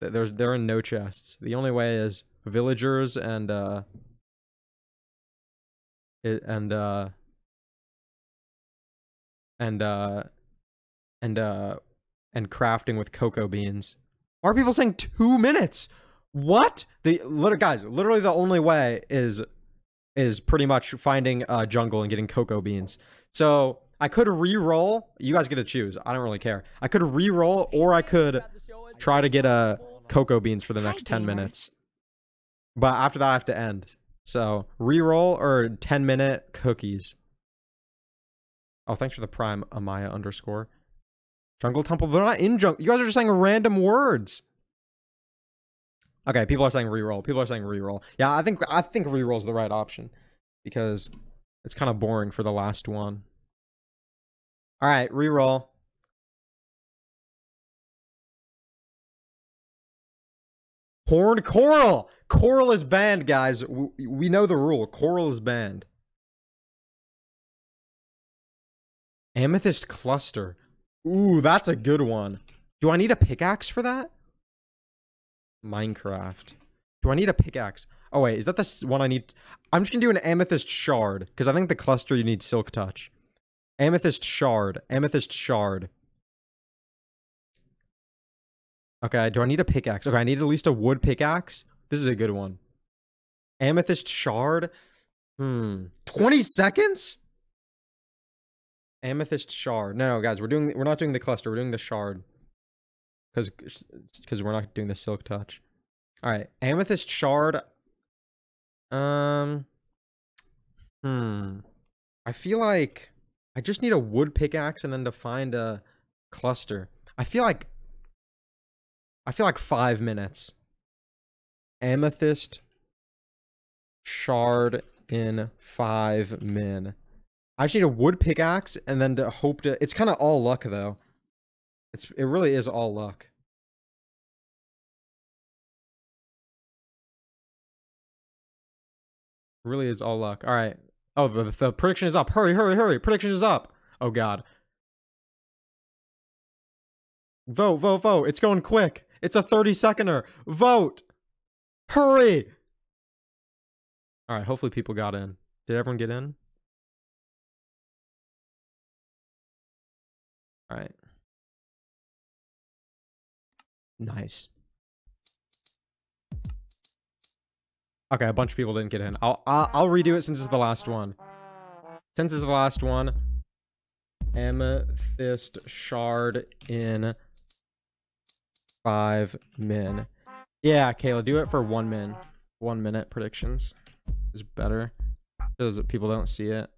There are no chests. The only way is villagers and crafting with cocoa beans. Why are people saying 2 minutes? What? Literally the only way is pretty much finding a jungle and getting cocoa beans. So I could re-roll. You guys get to choose. I don't really care. I could re-roll, or I could try to get a cocoa beans for the next 10 minutes. But after that, I have to end. So re-roll or 10-minute cookies. Oh, thanks for the prime, Amaya _. Jungle temple. They're not in jungle. You guys are just saying random words. Okay, people are saying reroll. People are saying reroll. Yeah, I think reroll is the right option because it's kind of boring for the last one. All right, reroll. Horned coral. Coral is banned, guys. We know the rule. Coral is banned. Amethyst cluster. Ooh, that's a good one. Do I need a pickaxe for that? Minecraft. Do I need a pickaxe? Oh wait, is that the one I need? I'm just gonna do an amethyst shard, because I think the cluster you need silk touch. Amethyst shard. Amethyst shard. Okay, do I need a pickaxe? Okay, I need at least a wood pickaxe. This is a good one. Amethyst shard? 20 seconds? Amethyst shard. No, guys, we're not doing the cluster, we're doing the shard. Because we're not doing the silk touch. Alright, amethyst shard. I feel like I just need a wood pickaxe and then to find a cluster. I feel like 5 minutes. Amethyst shard in 5 min. I just need a wood pickaxe and then to hope to... It's kind of all luck, though. It really is all luck. It really is all luck. All right. Oh, the prediction is up. Hurry, hurry, hurry. Prediction is up. Oh, God. Vote, vote, vote. It's going quick. It's a 30-seconder. Vote. Hurry. All right. Hopefully people got in. Did everyone get in? All right. Nice. Okay, a bunch of people didn't get in. I'll redo it since it's the last one. Since it's the last one. Amethyst shard in 5 min. Yeah, Kayla, do it for 1 min. 1 minute predictions is better. Because people don't see it.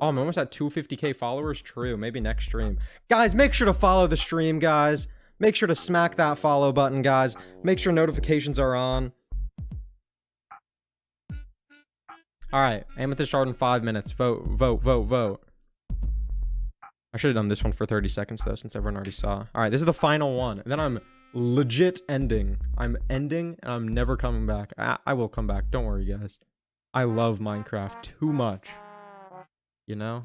Oh, I'm almost at 250k followers. True. Maybe next stream. Guys, make sure to follow the stream, guys. Make sure to smack that follow button, guys. Make sure notifications are on. Alright. Amethyst shard in 5 minutes. Vote, vote, vote, vote. I should have done this one for 30 seconds, though, since everyone already saw. Alright, this is the final one. And then I'm legit ending. I'm ending, and I'm never coming back. I will come back. Don't worry, guys. I love Minecraft too much. You know?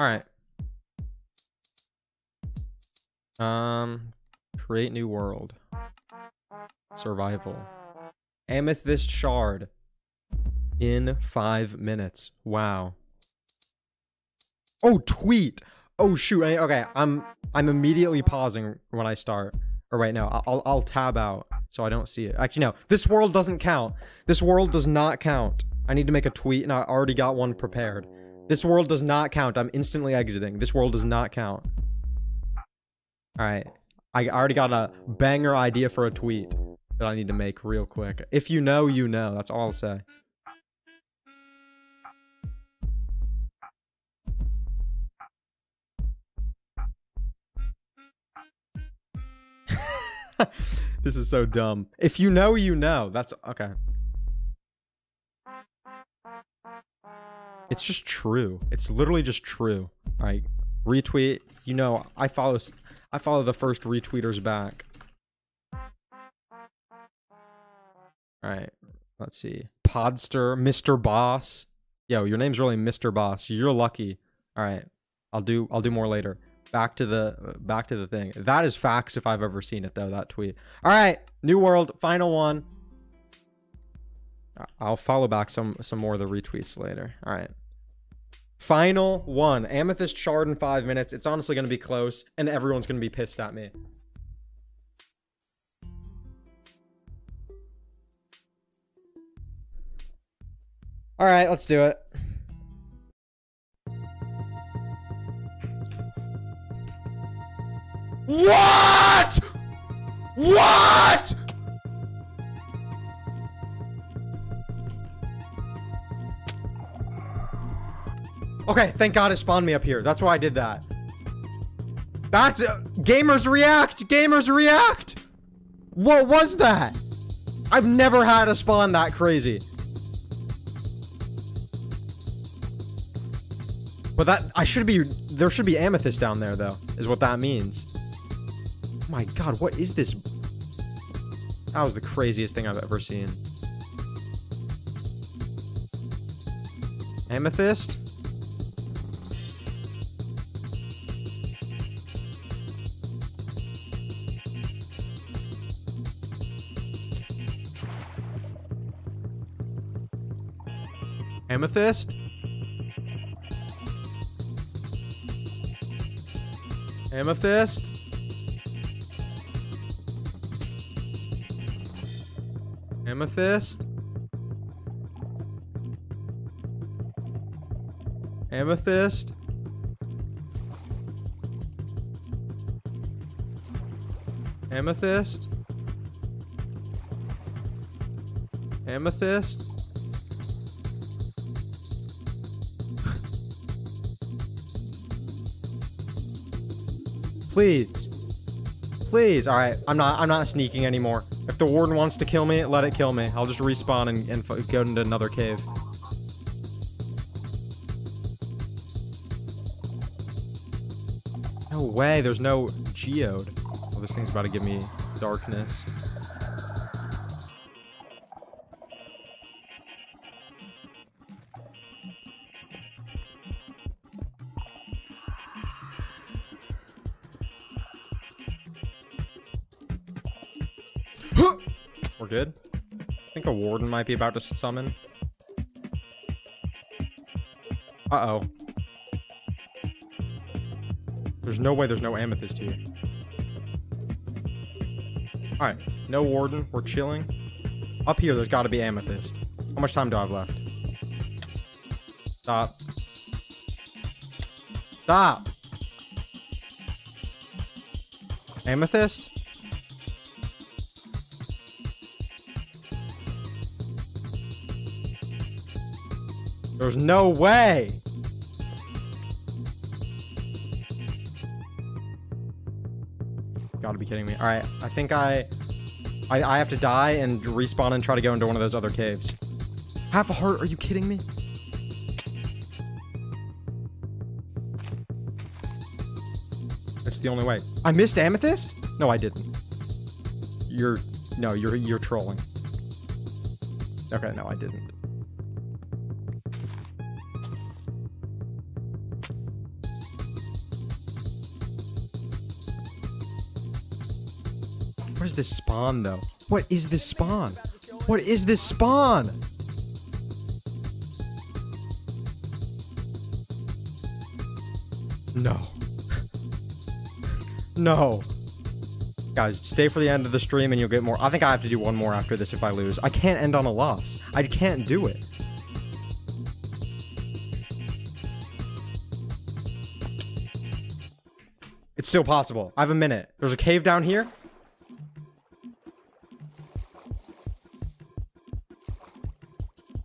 Alright. Create new world. Survival. Amethyst shard. In 5 minutes. Wow. Oh, tweet! Oh, shoot. Okay, I'm immediately pausing when I start. Or right now, I'll tab out so I don't see it. Actually, no, this world doesn't count. This world does not count. I need to make a tweet, and I already got one prepared. This world does not count. I'm instantly exiting. This world does not count. All right, I already got a banger idea for a tweet that I need to make real quick. If you know, you know. That's all I'll say. This is so dumb. If you know, you know. That's okay. It's just true. It's literally just true. Like retweet, you know, I follow the first retweeters back. All right, let's see. Podster, Mr. Boss. Yo, your name's really Mr. Boss. You're lucky. All right, I'll do more later. Back to the thing. That is facts if I've ever seen it though, that tweet. All right, New World, final one. I'll follow back some more of the retweets later. All right. Final one. Amethyst shard in 5 minutes. It's honestly going to be close and everyone's going to be pissed at me. All right, let's do it. What? What? Okay, thank God it spawned me up here. That's why I did that. That's gamers react. Gamers react. What was that? I've never had a spawn that crazy. But that there should be amethyst down there though, is what that means. My God, what is this? That was the craziest thing I've ever seen. Amethyst? Amethyst? Amethyst? Amethyst? Amethyst? Amethyst? Amethyst? Please. Please. All right. I'm not sneaking anymore. If the warden wants to kill me, let it kill me. I'll just respawn and go into another cave. No way. There's no geode. Oh, this thing's about to give me darkness. Good. I think a warden might be about to summon. Uh-oh. There's no way there's no amethyst here. Alright. No warden. We're chilling. Up here, there's got to be amethyst. How much time do I have left? Stop. Stop! Amethyst? There's no way. Gotta be kidding me. All right, I think I have to die and respawn and try to go into one of those other caves. Half a heart, are you kidding me? It's the only way. I missed amethyst? No, I didn't. You're trolling. Okay, no, I didn't. What is this spawn, though? What is this spawn? What is this spawn? No. No. Guys, stay for the end of the stream and you'll get more. I think I have to do one more after this if I lose. I can't end on a loss. I can't do it. It's still possible. I have a minute. There's a cave down here.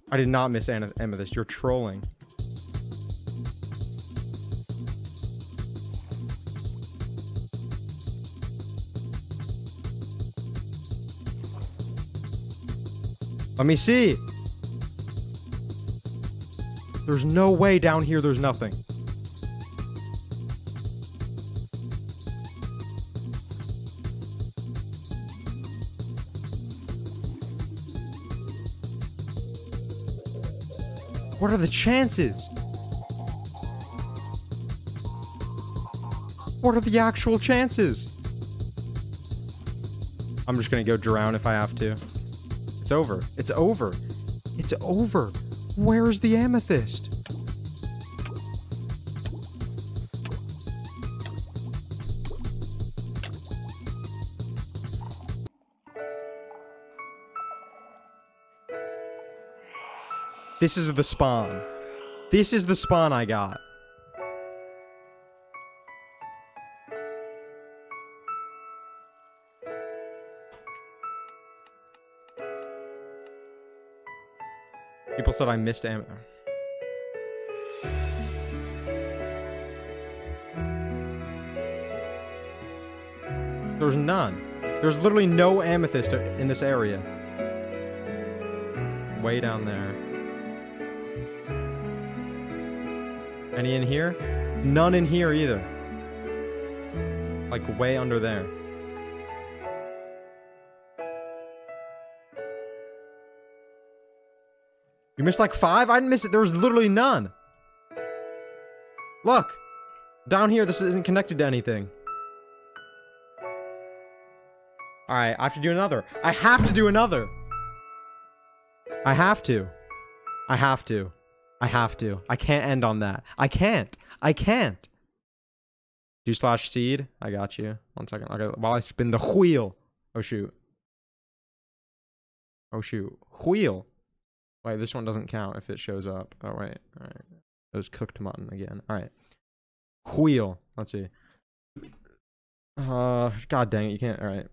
I did not miss amethyst. You're trolling. Let me see. There's no way down here there's nothing. What are the chances? What are the actual chances? I'm just gonna go drown if I have to. It's over. It's over. It's over. Where's the amethyst? This is the spawn. This is the spawn I got. People said I missed ammo. There's none. There's literally no amethyst in this area. Way down there. Any in here? None in here either. Like way under there. You missed like 5? I didn't miss it. There was literally none. Look. Down here, this isn't connected to anything. Alright, I have to do another. I have to do another. I have to. I have to. I have to. I can't end on that. I can't. I can't. Do slash seed? I got you. 1 second. Okay, while I spin the wheel. Oh, shoot. Oh, shoot. Wheel. Wait, this one doesn't count if it shows up. Oh, wait. All right. It was cooked mutton again. All right. Wheel. Let's see. God dang it. You can't. All right.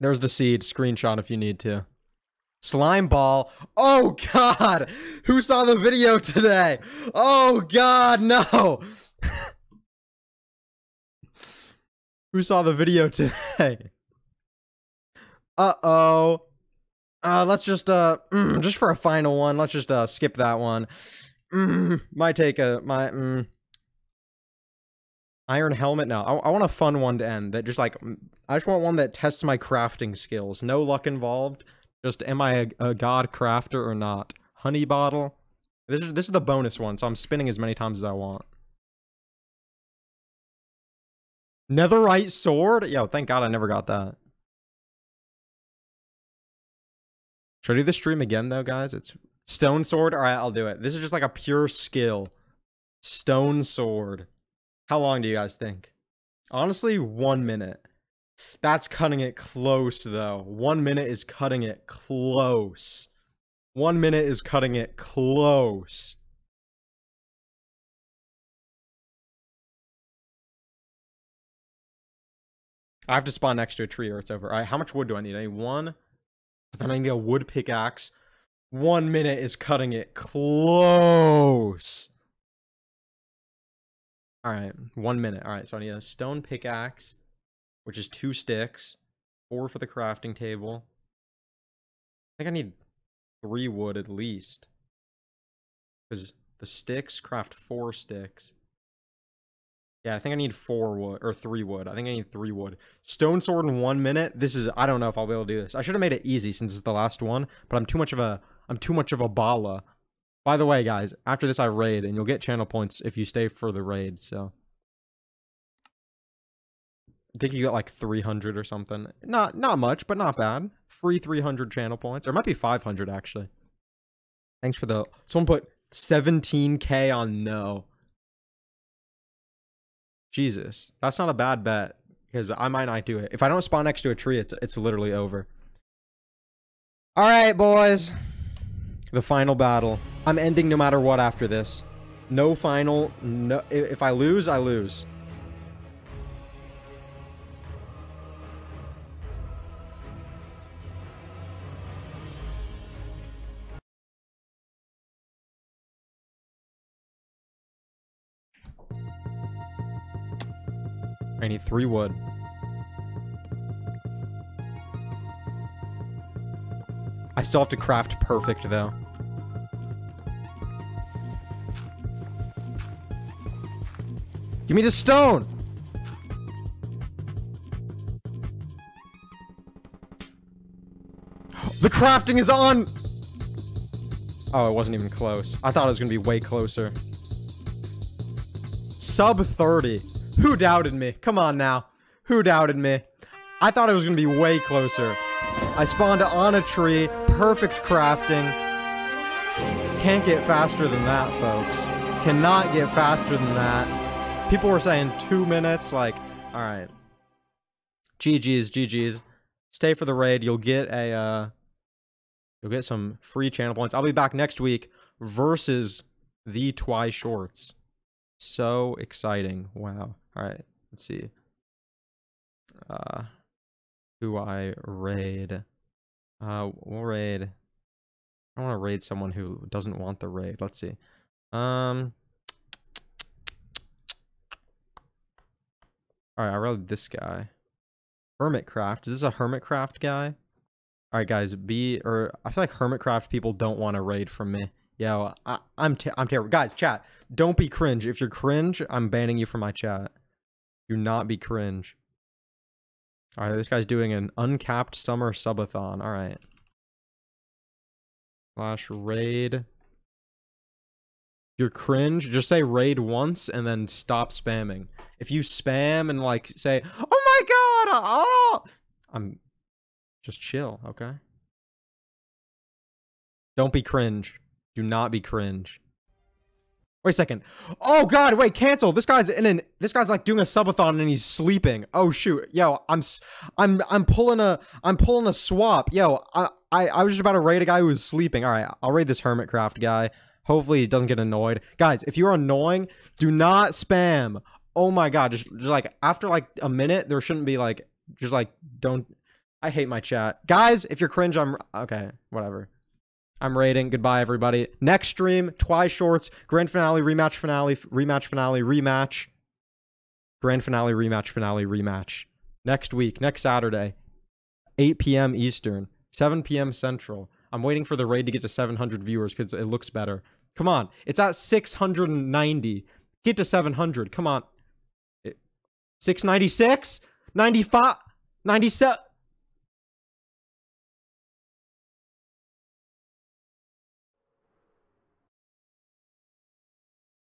There's the seed. Screenshot if you need to. Slime ball. Oh God! Who saw the video today? Oh God, no! Who saw the video today? Uh-oh. Let's just for a final one, let's just, skip that one. Might take a, Iron helmet? No, I want a fun one to end that just like, I just want one that tests my crafting skills. No luck involved. Just, am I a god crafter or not? Honey bottle. This is the bonus one, so I'm spinning as many times as I want. Netherite sword? Yo, thank God I never got that. Should I do the stream again, though, guys? It's stone sword? All right, I'll do it. This is just like a pure skill. Stone sword. How long do you guys think? Honestly, 1 minute. That's cutting it close, though. 1 minute is cutting it close. 1 minute is cutting it close. I have to spawn next to a tree or it's over. All right, how much wood do I need? I need one. Then I need a wood pickaxe. 1 minute is cutting it close. All right, 1 minute. All right, so I need a stone pickaxe, which is 2 sticks, 4 for the crafting table. I think I need 3 wood at least. Because the sticks craft 4 sticks. Yeah, I think I need 4 wood, or 3 wood. I think I need 3 wood. Stone sword in 1 minute? This is, I don't know if I'll be able to do this. I should have made it easy since it's the last one, but I'm too much of a bala. By the way, guys, after this I raid, and you'll get channel points if you stay for the raid, so. I think you got like 300 or something. Not much, but not bad. Free 300 channel points. Or it might be 500, actually. Thanks for the... Someone put 17K on no. Jesus. That's not a bad bet. Because I might not do it. If I don't spawn next to a tree, it's literally over. Alright, boys. The final battle. I'm ending no matter what after this. No final. No. If I lose, I lose. I need 3 wood. I still have to craft perfect, though. Give me the stone! The crafting is on! Oh, it wasn't even close. I thought it was gonna be way closer. Sub 30. Who doubted me? Come on now. Who doubted me? I thought it was gonna be way closer. I spawned on a tree. Perfect crafting. Can't get faster than that, folks. Cannot get faster than that. People were saying 2 minutes. Like, alright. GG's, GG's. Stay for the raid. You'll get a, you'll get some free channel points. I'll be back next week versus the TWICE Shorts. So exciting. Wow. Alright, let's see. Who I raid. We'll raid. I want to raid someone who doesn't want the raid. Let's see. Alright, I raid this guy. Hermitcraft. Is this a Hermitcraft guy? Alright guys, I feel like Hermitcraft people don't want to raid from me. Yo, I'm terrible. Guys, chat, don't be cringe. If you're cringe, I'm banning you from my chat. Do not be cringe. All right, this guy's doing an uncapped summer subathon. All right. Slash raid. If you're cringe, just say raid once and then stop spamming. If you spam and like say, oh my god, oh, I'm just chill, okay? Don't be cringe. Do not be cringe. Wait a second. Oh god, wait, cancel. This guy's like doing a subathon and he's sleeping. Oh shoot. Yo, I'm pulling a swap. Yo, I was just about to raid a guy who was sleeping. All right, I'll raid this Hermitcraft guy. Hopefully he doesn't get annoyed. Guys, if you're annoying, do not spam. Oh my god, just like after like a minute, there shouldn't be like just like don't. I hate my chat. Guys, if you're cringe, I'm okay, whatever. I'm raiding. Goodbye, everybody. Next stream, TWICE Shorts, grand finale, rematch, finale, rematch, finale, rematch. Grand finale, rematch, finale, rematch. Next week, next Saturday, 8 p.m. Eastern, 7 p.m. Central. I'm waiting for the raid to get to 700 viewers because it looks better. Come on. It's at 690. Get to 700. Come on. 696? 95? 97?